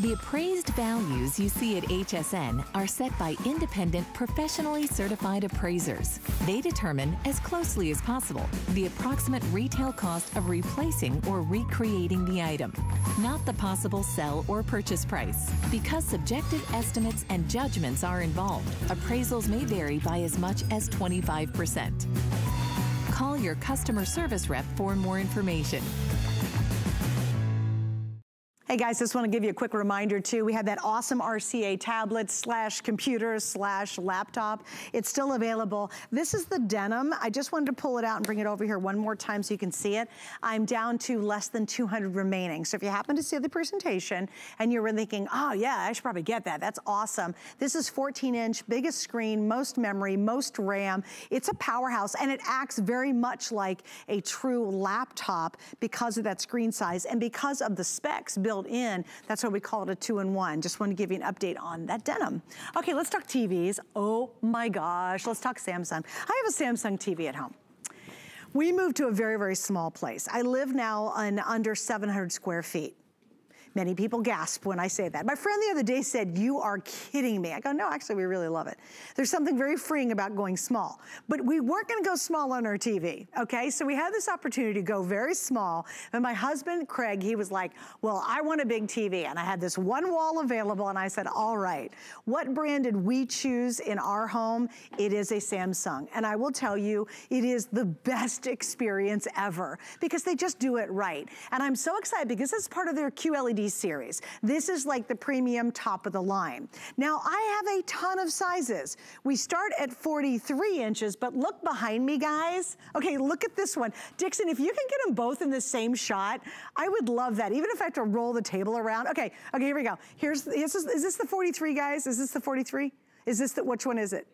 The appraised values you see at H S N are set by independent, professionally certified appraisers. They determine, as closely as possible, the approximate retail cost of replacing or recreating the item, not the possible sell or purchase price. Because subjective estimates and judgments are involved, appraisals may vary by as much as twenty-five percent. Call your customer service rep for more information. Hey guys, just want to give you a quick reminder too. We have that awesome R C A tablet slash computer slash laptop. It's still available. This is the denim. I just wanted to pull it out and bring it over here one more time so you can see it. I'm down to less than two hundred remaining. So if you happen to see the presentation and you were thinking, oh yeah, I should probably get that. That's awesome. This is fourteen inch, biggest screen, most memory, most RAM. It's a powerhouse and it acts very much like a true laptop because of that screen size and because of the specs built in. That's why we call it a two-in-one. Just want to give you an update on that denim. Okay, let's talk T Vs. Oh my gosh, let's talk Samsung. I have a Samsung T V at home. We moved to a very, very small place. I live now on under seven hundred square feet. Many people gasp when I say that. My friend the other day said, you are kidding me. I go, no, actually, we really love it. There's something very freeing about going small. But we weren't going to go small on our T V, okay? So we had this opportunity to go very small. And my husband, Craig, he was like, well, I want a big T V. And I had this one wall available. And I said, all right, what brand did we choose in our home? It is a Samsung. And I will tell you, it is the best experience ever because they just do it right. And I'm so excited because this is part of their Q L E D series. This is like the premium top of the line. Now I have a ton of sizes. We start at forty-three inches, but look behind me guys. Okay, look at this one. Dixon, if you can get them both in the same shot, I would love that. Even if I have to roll the table around. Okay, okay, here we go. Here's, is this, is this the forty-three guys? Is this the forty-three? Is this the, which one is it?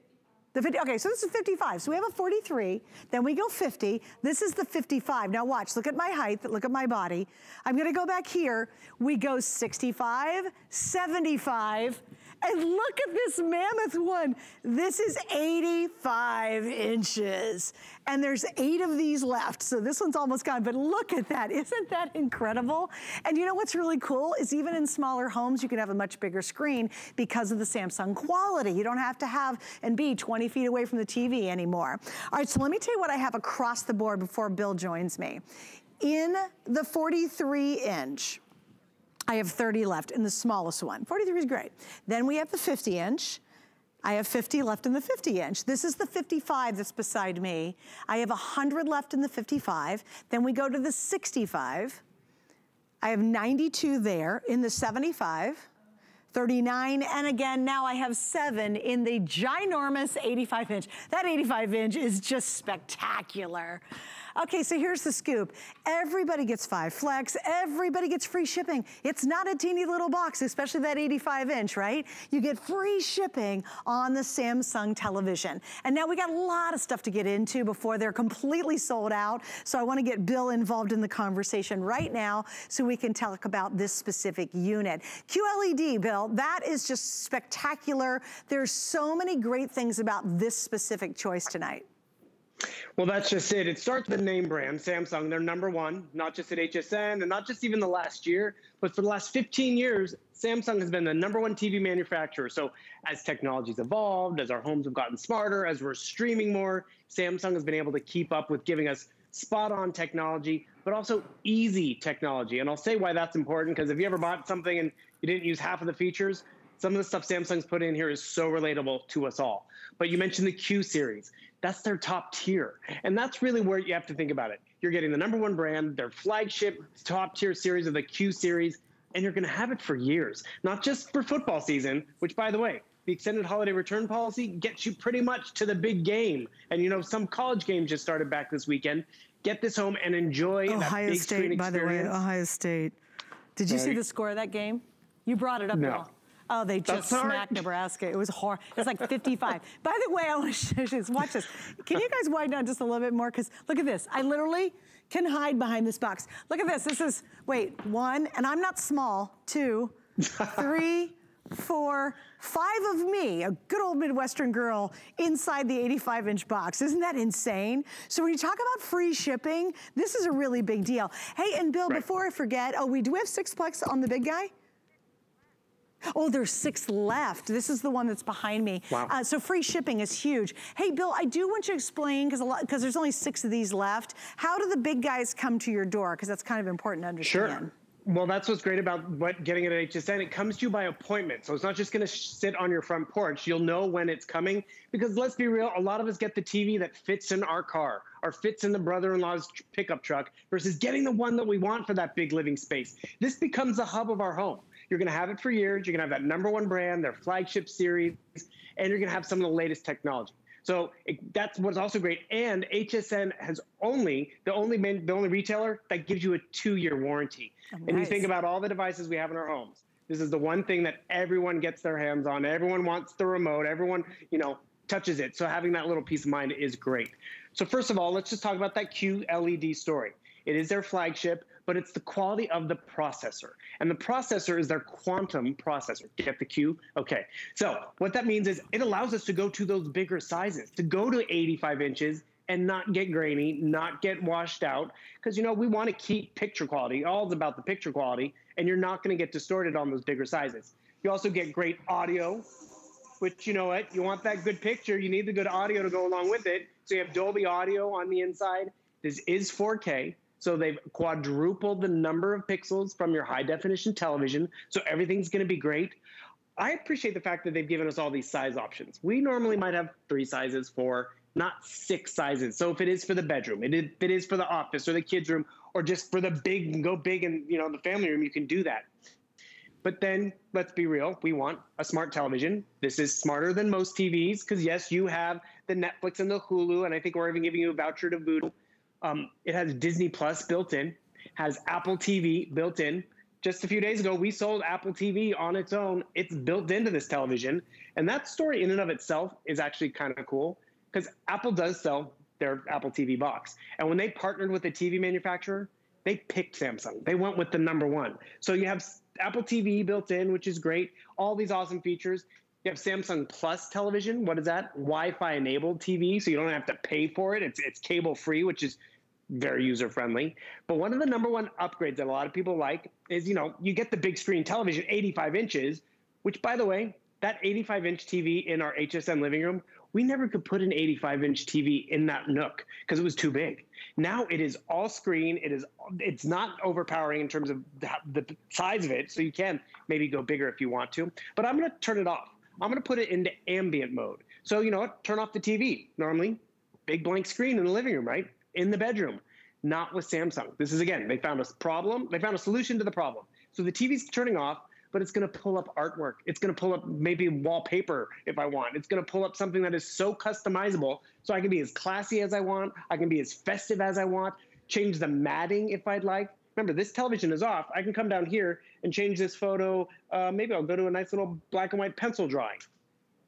The fifty, okay, so this is fifty-five. So we have a forty-three, then we go fifty. This is the fifty-five. Now watch, look at my height, look at my body. I'm gonna go back here. We go sixty-five, seventy-five, and look at this mammoth one. This is eighty-five inches. And there's eight of these left. So this one's almost gone, but look at that. Isn't that incredible? And you know what's really cool is even in smaller homes, you can have a much bigger screen because of the Samsung quality. You don't have to have and be twenty feet away from the T V anymore. All right, so let me tell you what I have across the board before Bill joins me. In the forty-three inch, I have thirty left in the smallest one. forty-three is great. Then we have the fifty inch. I have fifty left in the fifty inch. This is the fifty-five that's beside me. I have one hundred left in the fifty-five. Then we go to the sixty-five. I have ninety-two there in the seventy-five. thirty-nine, and again, now I have seven in the ginormous eighty-five inch. That eighty-five inch is just spectacular. Okay, so here's the scoop. Everybody gets Five Flex, everybody gets free shipping. It's not a teeny little box, especially that eighty-five inch, right? You get free shipping on the Samsung television. And now we got a lot of stuff to get into before they're completely sold out. So I wanna get Bill involved in the conversation right now so we can talk about this specific unit. Q L E D, Bill, that is just spectacular. There's so many great things about this specific choice tonight. Well, that's just it. It starts with name brand, Samsung. They're number one, not just at H S N and not just even the last year, but for the last fifteen years, Samsung has been the number one T V manufacturer. So as technology's evolved, as our homes have gotten smarter, as we're streaming more, Samsung has been able to keep up with giving us spot-on technology, but also easy technology. And I'll say why that's important, because if you ever bought something and you didn't use half of the features, some of the stuff Samsung's put in here is so relatable to us all. But you mentioned the Q series. That's their top tier. And that's really where you have to think about it. You're getting the number one brand, their flagship top tier series of the Q series, and you're going to have it for years, not just for football season, which, by the way, the extended holiday return policy gets you pretty much to the big game. And, you know, some college games just started back this weekend. Get this home and enjoy that big screen experience. Ohio State, by the way, Ohio State. Did you right. see the score of that game? You brought it up no. now. Oh, they just That's smacked hard. Nebraska. It was hard. It's like fifty-five. By the way, I want to show you this. Watch this. Can you guys widen out just a little bit more? Because look at this. I literally can hide behind this box. Look at this. This is, wait, one, and I'm not small, two, three, four, five of me, a good old Midwestern girl, inside the eighty-five inch box. Isn't that insane? So when you talk about free shipping, this is a really big deal. Hey, and Bill, right. before I forget, oh, we do have sixplex on the big guy? Oh, there's six left. This is the one that's behind me. Wow. Uh, so free shipping is huge. Hey, Bill, I do want you to explain, because a lot, because there's only six of these left, how do the big guys come to your door? Because that's kind of important to understand. Sure. Well, that's what's great about what getting it at H S N. It comes to you by appointment. So it's not just going to sit on your front porch. You'll know when it's coming, because let's be real, a lot of us get the T V that fits in our car or fits in the brother-in-law's pickup truck versus getting the one that we want for that big living space. This becomes the hub of our home. You're going to have it for years. You're going to have that number one brand, their flagship series, and you're going to have some of the latest technology. So it, that's what's also great. And H S N has only, the only main, the only retailer that gives you a two-year warranty. Oh, nice. And you think about all the devices we have in our homes. This is the one thing that everyone gets their hands on. Everyone wants the remote. Everyone, you know, touches it. So having that little peace of mind is great. So first of all, let's just talk about that Q L E D story. It is their flagship, but it's the quality of the processor. And the processor is their quantum processor. Get the Q? Okay. So what that means is it allows us to go to those bigger sizes, to go to eighty-five inches and not get grainy, not get washed out. Because, you know, we want to keep picture quality. All is about the picture quality, and you're not going to get distorted on those bigger sizes. You also get great audio, which, you know what, you want that good picture, you need the good audio to go along with it. So you have Dolby audio on the inside. This is four K. So they've quadrupled the number of pixels from your high-definition television, so everything's going to be great. I appreciate the fact that they've given us all these size options. We normally might have three sizes, four, not six sizes. So if it is for the bedroom, if it is for the office or the kids' room, or just for the big, go big and, you know, the family room, you can do that. But then, let's be real, we want a smart television. This is smarter than most T Vs because, yes, you have the Netflix and the Hulu, and I think we're even giving you a voucher to Voodoo. Um, it has Disney Plus built in, has Apple T V built in. Just a few days ago, we sold Apple T V on its own. It's built into this television. And that story in and of itself is actually kind of cool because Apple does sell their Apple T V box. And when they partnered with a T V manufacturer, they picked Samsung. They went with the number one. So you have Apple T V built in, which is great. All these awesome features. You have Samsung Plus television. What is that? Wi-Fi enabled T V. So you don't have to pay for it. It's, it's cable free, which is very user-friendly. But one of the number one upgrades that a lot of people like is, you know, you get the big screen television, eighty-five inches, which, by the way, that eighty-five inch T V in our H S N living room, we never could put an eighty-five inch T V in that nook because it was too big. Now it is all screen. It is, it's not overpowering in terms of the size of it, so you can maybe go bigger if you want to. But I'm going to turn it off. I'm going to put it into ambient mode. So, you know what? Turn off the T V. Normally, big blank screen in the living room, right? In the bedroom, not with Samsung. This is, again, they found a problem. They found a solution to the problem. So the T V's turning off, but it's going to pull up artwork. It's going to pull up maybe wallpaper if I want. It's going to pull up something that is so customizable so I can be as classy as I want. I can be as festive as I want, change the matting if I'd like. Remember, this television is off. I can come down here and change this photo. Uh, maybe I'll go to a nice little black and white pencil drawing.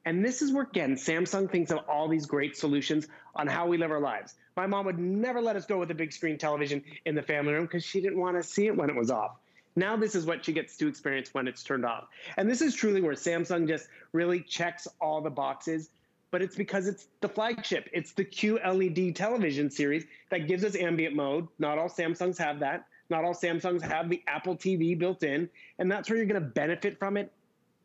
And this is where, again, Samsung thinks of all these great solutions on how we live our lives. My mom would never let us go with a big screen television in the family room because she didn't want to see it when it was off. Now this is what she gets to experience when it's turned off. And this is truly where Samsung just really checks all the boxes. But it's because it's the flagship. It's the Q L E D television series that gives us ambient mode. Not all Samsungs have that. Not all Samsungs have the Apple T V built in. And that's where you're going to benefit from it,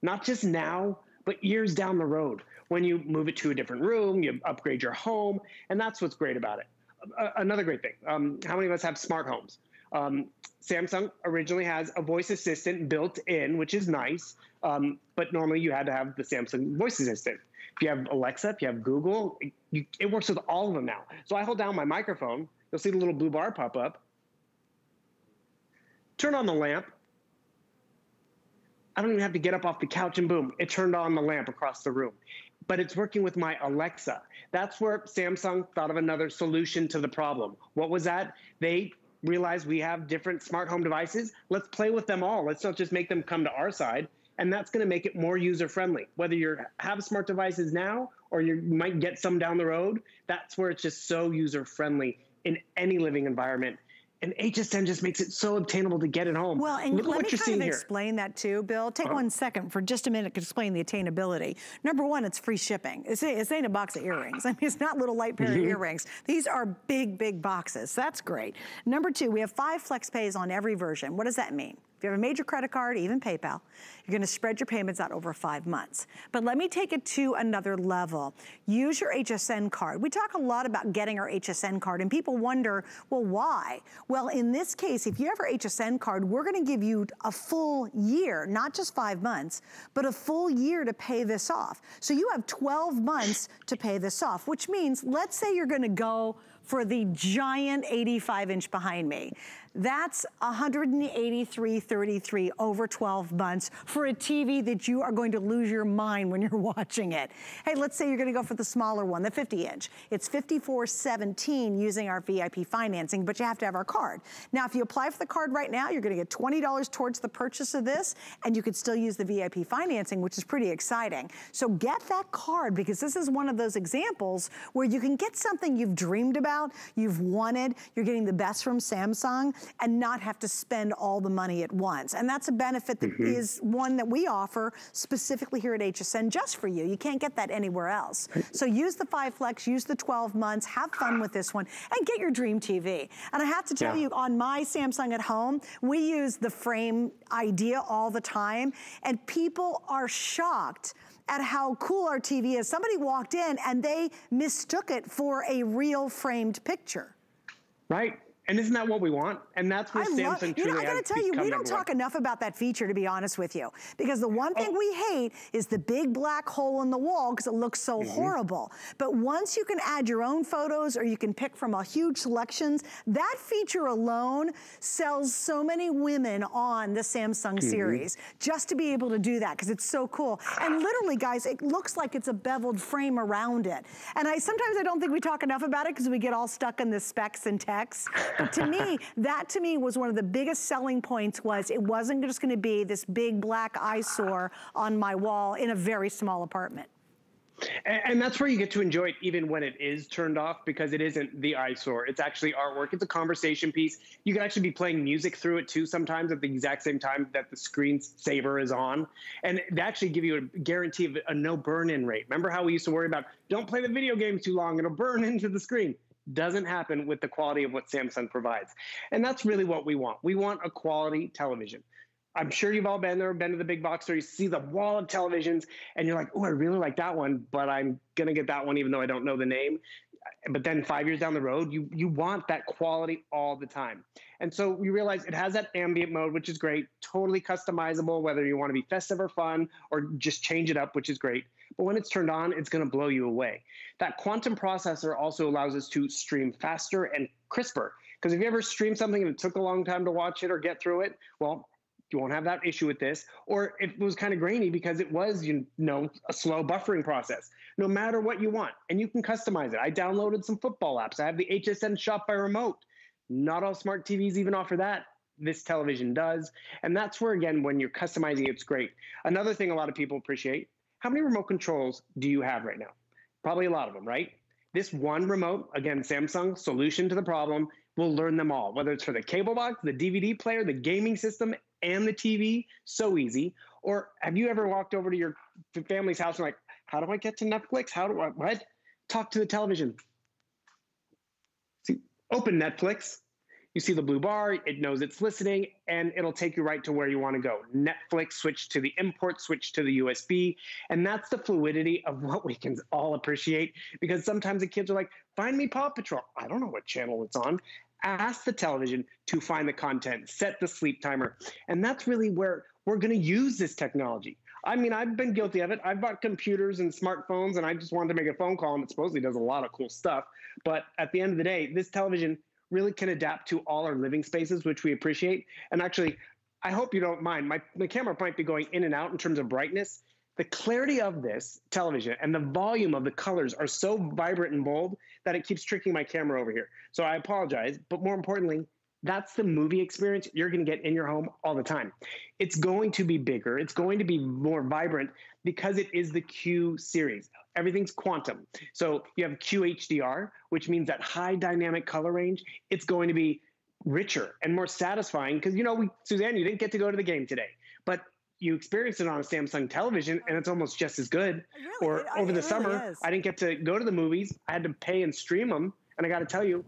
not just now, but years down the road, when you move it to a different room, you upgrade your home, and that's what's great about it. Uh, another great thing, um, how many of us have smart homes? Um, Samsung originally has a voice assistant built in, which is nice, um, but normally you had to have the Samsung voice assistant. If you have Alexa, if you have Google, you, it works with all of them now. So I hold down my microphone, you'll see the little blue bar pop up, turn on the lamp, I don't even have to get up off the couch and boom, it turned on the lamp across the room. But it's working with my Alexa. That's where Samsung thought of another solution to the problem. What was that? They realize we have different smart home devices. Let's play with them all. Let's not just make them come to our side. And that's going to make it more user-friendly. Whether you have smart devices now or you might get some down the road, that's where it's just so user-friendly in any living environment. And H S N just makes it so obtainable to get it home. Well, and Look let me kind of explain here. that too, Bill. Take uh-huh. one second for just a minute to explain the attainability. Number one, it's free shipping. It's, it's ain't a box of earrings. I mean, it's not little light pair mm-hmm. of earrings. These are big, big boxes. So that's great. Number two, we have five flex pays on every version. What does that mean? If you have a major credit card, even PayPal, you're going to spread your payments out over five months. But let me take it to another level. Use your H S N card. We talk a lot about getting our H S N card, and people wonder, well, why? Well, in this case, if you have our H S N card, we're going to give you a full year, not just five months, but a full year to pay this off. So you have twelve months to pay this off, which means, let's say you're going to go for the giant eighty-five inch behind me. That's one hundred eighty-three dollars and thirty-three cents over twelve months for a T V that you are going to lose your mind when you're watching it. Hey, let's say you're gonna go for the smaller one, the fifty inch. It's fifty-four seventeen using our V I P financing, but you have to have our card. Now, if you apply for the card right now, you're gonna get twenty dollars towards the purchase of this, and you could still use the V I P financing, which is pretty exciting. So get that card, because this is one of those examples where you can get something you've dreamed about, you've wanted, you're getting the best from Samsung, and not have to spend all the money at once. And that's a benefit that mm-hmm. is one that we offer specifically here at H S N just for you. You can't get that anywhere else. So use the Five Flex, use the twelve months, have fun with this one, and get your dream T V. And I have to tell yeah. you, on my Samsung at home, we use the frame idea all the time, and people are shocked at how cool our T V is. Somebody walked in and they mistook it for a real framed picture. Right, and isn't that what we want? And that's where I Samsung love, truly you know, I gotta tell you, we don't talk one. enough about that feature, to be honest with you, because the one thing oh. we hate is the big black hole in the wall, because it looks so mm-hmm. horrible. But once you can add your own photos, or you can pick from a huge selections, that feature alone sells so many women on the Samsung mm-hmm. series, just to be able to do that, because it's so cool. And literally, guys, it looks like it's a beveled frame around it. And I sometimes I don't think we talk enough about it, because we get all stuck in the specs and techs. But to me, that to me was one of the biggest selling points, was it wasn't just gonna be this big black eyesore on my wall in a very small apartment. And, and that's where you get to enjoy it even when it is turned off, because it isn't the eyesore. It's actually artwork. It's a conversation piece. You can actually be playing music through it too sometimes, at the exact same time that the screensaver is on. And they actually give you a guarantee of a no burn-in rate. Remember how we used to worry about, don't play the video game too long, it'll burn into the screen. Doesn't happen with the quality of what Samsung provides. And that's really what we want. We want a quality television. I'm sure you've all been there, been to the big box store, you see the wall of televisions, and you're like, oh, I really like that one, but I'm going to get that one even though I don't know the name. But then five years down the road, you, you want that quality all the time. And so you realize it has that ambient mode, which is great, totally customizable, whether you want to be festive or fun, or just change it up, which is great. But when it's turned on, it's going to blow you away. That quantum processor also allows us to stream faster and crisper. Because if you ever stream something and it took a long time to watch it or get through it, well, you won't have that issue with this. Or it was kind of grainy because it was, you know, a slow buffering process. No matter what you want, and you can customize it. I downloaded some football apps. I have the H S N Shop by Remote. Not all smart T Vs even offer that. This television does. And that's where, again, when you're customizing, it's great. Another thing a lot of people appreciate, how many remote controls do you have right now? Probably a lot of them, right? This one remote, again, Samsung, solution to the problem, will learn them all, whether it's for the cable box, the D V D player, the gaming system, and the T V, so easy. Or have you ever walked over to your family's house and like, how do I get to Netflix? How do I, what? Talk to the television. See, open Netflix. You see the blue bar, it knows it's listening, and it'll take you right to where you want to go. Netflix, switch to the import, switch to the U S B. And that's the fluidity of what we can all appreciate, because sometimes the kids are like, find me Paw Patrol. I don't know what channel it's on. Ask the television to find the content, set the sleep timer. And that's really where we're going to use this technology. I mean, I've been guilty of it. I've bought computers and smartphones, and I just wanted to make a phone call, and it supposedly does a lot of cool stuff. But at the end of the day, this television really can adapt to all our living spaces, which we appreciate. And actually, I hope you don't mind, my, my camera might be going in and out in terms of brightness. The clarity of this television and the volume of the colors are so vibrant and bold that it keeps tricking my camera over here. So I apologize, but more importantly, That's the movie experience you're going to get in your home all the time. It's going to be bigger. It's going to be more vibrant because it is the Q series. Everything's quantum. So you have Q H D R, which means that high dynamic color range. It's going to be richer and more satisfying because, you know, we, Suzanne, you didn't get to go to the game today, but you experienced it on a Samsung television and it's almost just as good. Really, or it, over it the really summer, is. I didn't get to go to the movies. I had to pay and stream them. And I got to tell you,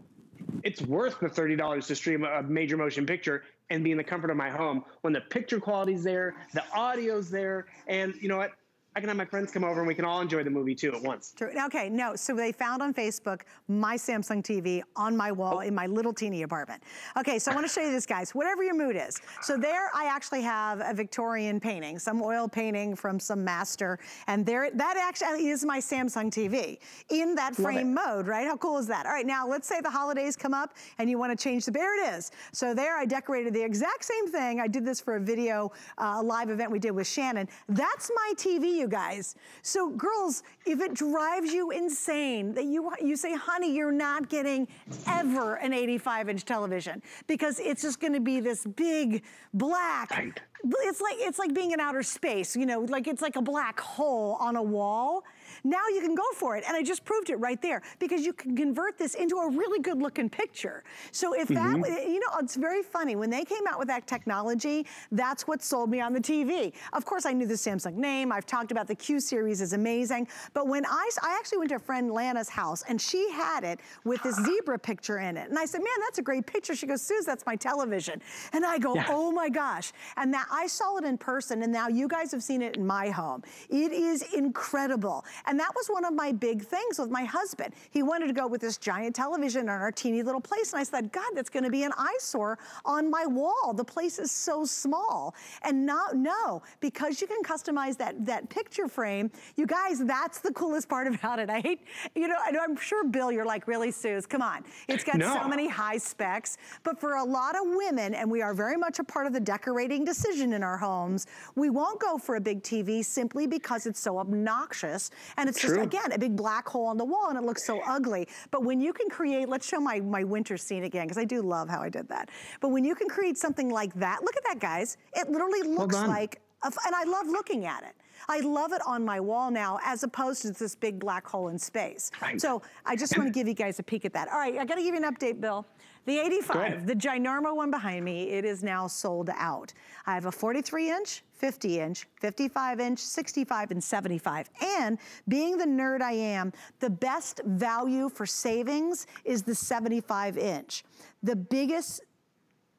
it's worth the thirty dollars to stream a major motion picture and be in the comfort of my home when the picture quality's there, the audio's there, and you know what? I can have my friends come over and we can all enjoy the movie too at once. True. Okay, no, so they found on Facebook my Samsung T V on my wall oh. in my little teeny apartment. Okay, so I wanna show you this, guys, whatever your mood is. So there I actually have a Victorian painting, some oil painting from some master, and there, that actually is my Samsung T V in that frame mode, right? How cool is that? All right, now let's say the holidays come up and you wanna change the, there it is. So there I decorated the exact same thing. I did this for a video, uh, a live event we did with Shannon. That's my T V, you guys. So girls, if it drives you insane that you you say, honey, you're not getting ever an eighty-five inch television because it's just going to be this big black. Tight. It's like it's like being in outer space, you know, like it's like a black hole on a wall. Now you can go for it, and I just proved it right there because you can convert this into a really good looking picture. So if mm-hmm. that, you know, it's very funny. When they came out with that technology, that's what sold me on the T V. Of course, I knew the Samsung name. I've talked about the Q series is amazing, but when I, I actually went to a friend Lana's house, and she had it with this zebra picture in it. And I said, man, that's a great picture. She goes, Suze, that's my television. And I go, yeah. oh my gosh. And that I saw it in person, and now you guys have seen it in my home. It is incredible. And that was one of my big things with my husband. He wanted to go with this giant television in our teeny little place. And I said, God, that's gonna be an eyesore on my wall. The place is so small. And not, no, because you can customize that, that picture frame, you guys, that's the coolest part about it. I hate, you know, I know I'm sure, Bill, you're like, really, Suze, come on. It's got no. so many high specs. But for a lot of women, and we are very much a part of the decorating decision in our homes, we won't go for a big T V simply because it's so obnoxious. And it's True. just, again, a big black hole on the wall and it looks so ugly. But when you can create, let's show my, my winter scene again, because I do love how I did that. But when you can create something like that, look at that, guys. It literally looks like, a, and I love looking at it. I love it on my wall now, as opposed to this big black hole in space. Right. So I just want to give you guys a peek at that. All right, I got to give you an update, Bill. The eighty-five, the Ginormo one behind me, it is now sold out. I have a forty-three inch, fifty inch, fifty-five inch, sixty-five, and seventy-five. And being the nerd I am, the best value for savings is the seventy-five inch. The biggest,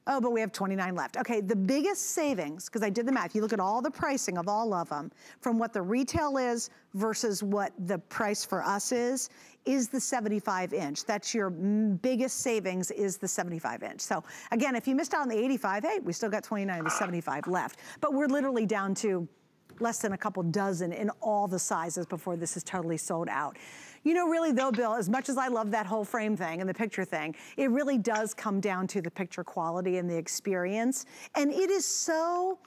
oh, but we have twenty-nine left. Okay, the biggest savings, because I did the math, you look at all the pricing of all of them, from what the retail is versus what the price for us is, is the seventy-five inch. That's your biggest savings, is the seventy-five inch. So again, if you missed out on the eighty-five, hey, we still got twenty-nine of the seventy-five left. But we're literally down to less than a couple dozen in all the sizes before this is totally sold out. You know, really though, Bill, as much as I love that whole frame thing and the picture thing, it really does come down to the picture quality and the experience. And it is so,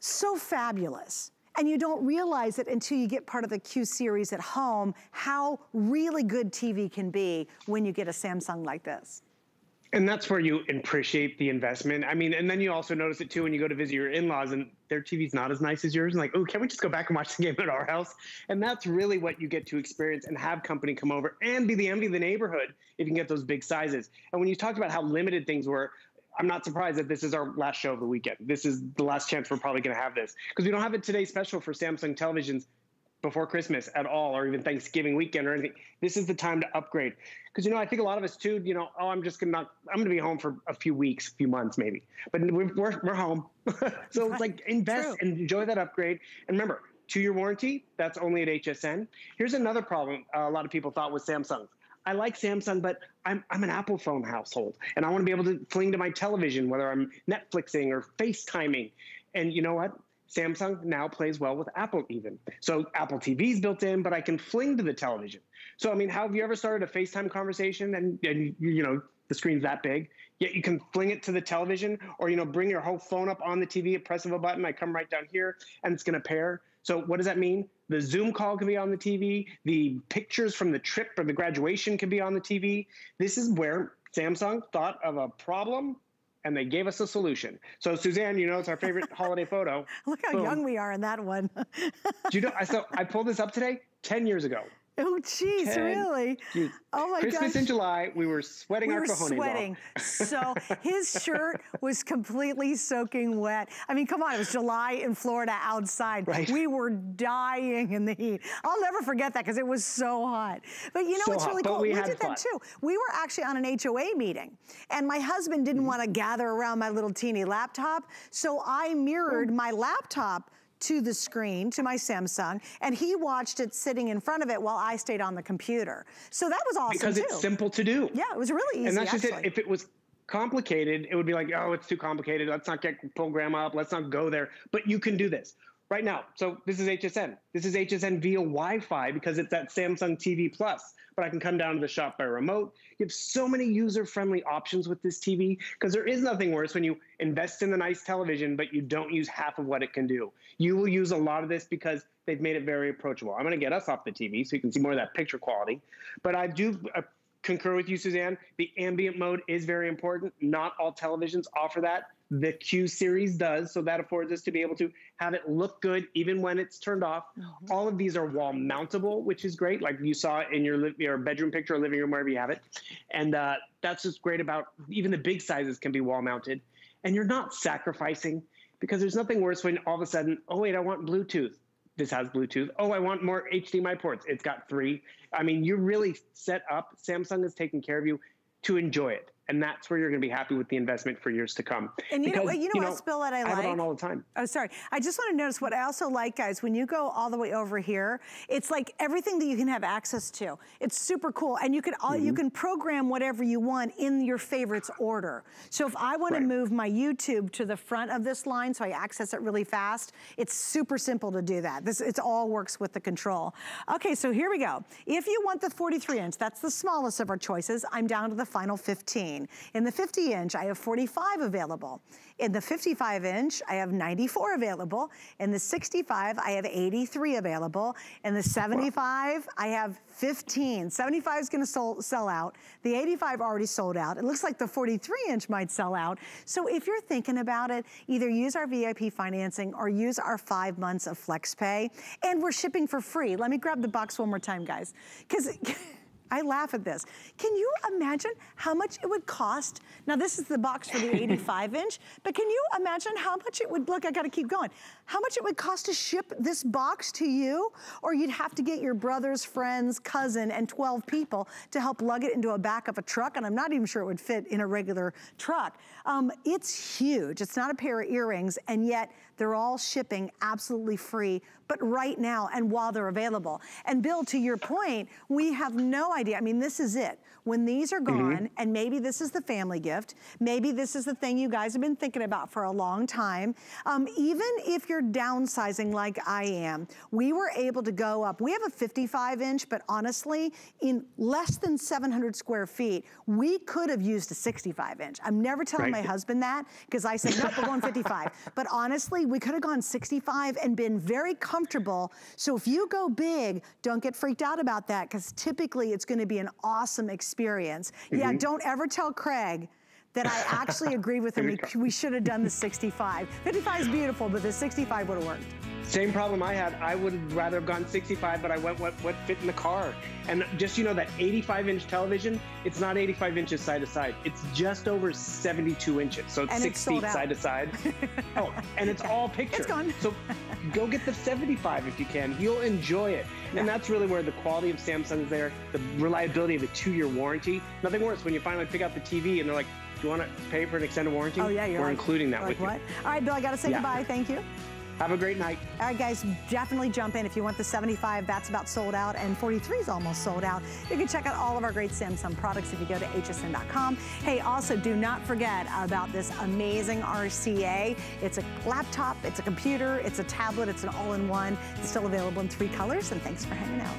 so fabulous. And you don't realize it until you get part of the Q series at home, how really good T V can be when you get a Samsung like this. And that's where you appreciate the investment. I mean, and then you also notice it too when you go to visit your in-laws and their T V's not as nice as yours. And like, oh, can we just go back and watch the game at our house? And that's really what you get to experience and have company come over and be the envy of the neighborhood if you can get those big sizes. And when you talked about how limited things were, I'm not surprised that this is our last show of the weekend. This is the last chance we're probably going to have this because we don't have a today special for Samsung televisions before Christmas at all, or even Thanksgiving weekend or anything. This is the time to upgrade. Because, you know, I think a lot of us too, you know, oh, I'm just going to not, I'm going to be home for a few weeks, a few months maybe, but we're, we're, we're home. So it's like invest True. and enjoy that upgrade. And remember, two-year warranty, that's only at H S N. Here's another problem a lot of people thought with Samsung. I like Samsung, but I'm, I'm an Apple phone household, and I want to be able to fling to my television, whether I'm Netflixing or FaceTiming. And you know what? Samsung now plays well with Apple even. So Apple T V's built in, but I can fling to the television. So, I mean, how have you ever started a FaceTime conversation and, and you know, the screen's that big, yet you can fling it to the television, or, you know, bring your whole phone up on the T V, a press of a button, I come right down here, and it's going to pair. So what does that mean? The Zoom call can be on the T V. The pictures from the trip or the graduation can be on the T V. This is where Samsung thought of a problem and they gave us a solution. So Suzanne, you know, it's our favorite holiday photo. Look how Boom. young we are in that one. Do you know, I, so I pulled this up today, ten years ago. Oh, geez, ten, really? Geez. Oh, my gosh. Christmas in July, we were sweating we our cojones. We were sweating. So his shirt was completely soaking wet. I mean, come on, it was July in Florida outside. Right. We were dying in the heat. I'll never forget that because it was so hot. But you know so what's hot, really cool? We, we did fun. that too. We were actually on an H O A meeting, and my husband didn't mm-hmm. want to gather around my little teeny laptop, so I mirrored Ooh. my laptop to the screen, to my Samsung, and he watched it sitting in front of it while I stayed on the computer. So that was awesome too. Because it's simple to do. Yeah, it was really easy. And that's just it. If it was complicated, it would be like, oh, it's too complicated. Let's not get program up. Let's not go there. But you can do this right now. So this is H S N. This is H S N via Wi-Fi because it's that Samsung T V Plus. But I can come down to the shop by remote. You have so many user-friendly options with this T V because there is nothing worse when you invest in the nice television, but you don't use half of what it can do. You will use a lot of this because they've made it very approachable. I'm going to get us off the T V so you can see more of that picture quality. But I do uh, concur with you, Suzanne. The ambient mode is very important. Not all televisions offer that. The Q series does, so that affords us to be able to have it look good even when it's turned off. Mm-hmm. All of these are wall mountable, which is great, like you saw in your your bedroom picture or living room, wherever you have it. And uh, that's what's great about even the big sizes can be wall mounted. And you're not sacrificing because there's nothing worse when all of a sudden, oh, wait, I want Bluetooth. This has Bluetooth. Oh, I want more H D M I ports. It's got three. I mean, you're really set up. Samsung is taking care of you to enjoy it. And that's where you're going to be happy with the investment for years to come. And you because, know, you know, you know what, Bill, that I like? I have it on all the time. Oh, sorry. I just want to notice what I also like, guys, when you go all the way over here, it's like everything that you can have access to. It's super cool. And you can, all, mm-hmm. you can program whatever you want in your favorites order. So if I want right. to move my YouTube to the front of this line so I access it really fast, it's super simple to do that. This it all works with the control. Okay, so here we go. If you want the forty-three inch, that's the smallest of our choices. I'm down to the final fifteen. In the fifty inch, I have forty-five available. In the fifty-five inch, I have ninety-four available. In the sixty-five, I have eighty-three available. In the seventy-five, wow. I have fifteen. seventy-five is gonna sell, sell out. The eighty-five already sold out. It looks like the forty-three inch might sell out. So if you're thinking about it, either use our V I P financing or use our five months of Flex Pay. And we're shipping for free. Let me grab the box one more time, guys. Because I laugh at this. Can you imagine how much it would cost? Now this is the box for the eighty-five inch, but can you imagine how much it would, look, I gotta keep going. How much it would cost to ship this box to you, or you'd have to get your brother's friend's cousin and twelve people to help lug it into a back of a truck, and I'm not even sure it would fit in a regular truck. Um, it's huge, it's not a pair of earrings, and yet they're all shipping absolutely free, but right now and while they're available. And Bill, to your point, we have no idea. I mean, this is it. When these are gone, mm-hmm. and maybe this is the family gift, maybe this is the thing you guys have been thinking about for a long time. Um, even if you're downsizing like I am, we were able to go up. We have a fifty-five inch, but honestly, in less than seven hundred square feet, we could have used a sixty-five inch. I'm never telling right. my husband that, because I said, no, we're going fifty-five. But honestly, we could have gone sixty-five and been very comfortable. So if you go big, don't get freaked out about that, because typically it's going to be an awesome experience. Mm-hmm. Yeah, don't ever tell Craig that I actually agree with him. We, we should have done the sixty-five. fifty-five is beautiful, but the sixty-five would have worked. Same problem I had. I would have rather have gone sixty-five, but I went what, what fit in the car. And just, you know, that eighty-five inch television, it's not eighty-five inches side to side. It's just over seventy-two inches. So it's and six it's feet out. side to side. Oh, and it's yeah. all pictures. It's gone. So go get the seventy-five if you can. You'll enjoy it. Yeah. And that's really where the quality of Samsung is there, the reliability of a two-year warranty. Nothing worse when you finally pick up the T V and they're like, do you want to pay for an extended warranty? Oh, yeah, you're We're right. including that like with what? you. All right, Bill, I got to say yeah. goodbye. Thank you. Have a great night. All right, guys, definitely jump in. If you want the seventy-five, that's about sold out, and forty-three is almost sold out. You can check out all of our great Samsung products if you go to H S N dot com. Hey, also, do not forget about this amazing R C A. It's a laptop, it's a computer, it's a tablet, it's an all-in-one. It's still available in three colors, and thanks for hanging out.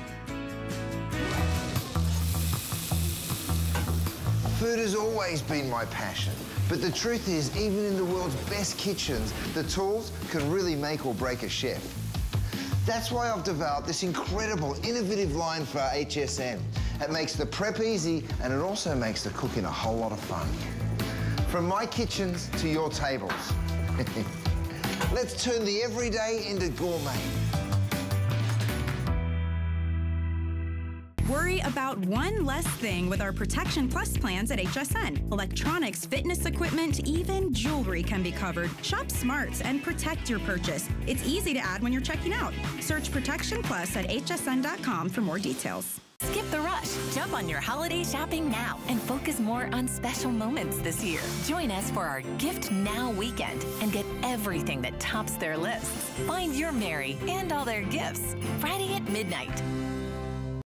Food has always been my passion. But the truth is, even in the world's best kitchens, the tools can really make or break a chef. That's why I've developed this incredible, innovative line for H S N. It makes the prep easy, and it also makes the cooking a whole lot of fun. From my kitchens to your tables. Let's turn the everyday into gourmet. Worry about one less thing with our Protection Plus plans at H S N. Electronics, fitness equipment, even jewelry can be covered. Shop smarts and protect your purchase. It's easy to add when you're checking out. Search Protection Plus at H S N dot com for more details. Skip the rush. Jump on your holiday shopping now and focus more on special moments this year. Join us for our Gift Now weekend and get everything that tops their lists. Find your Mary and all their gifts Friday at midnight.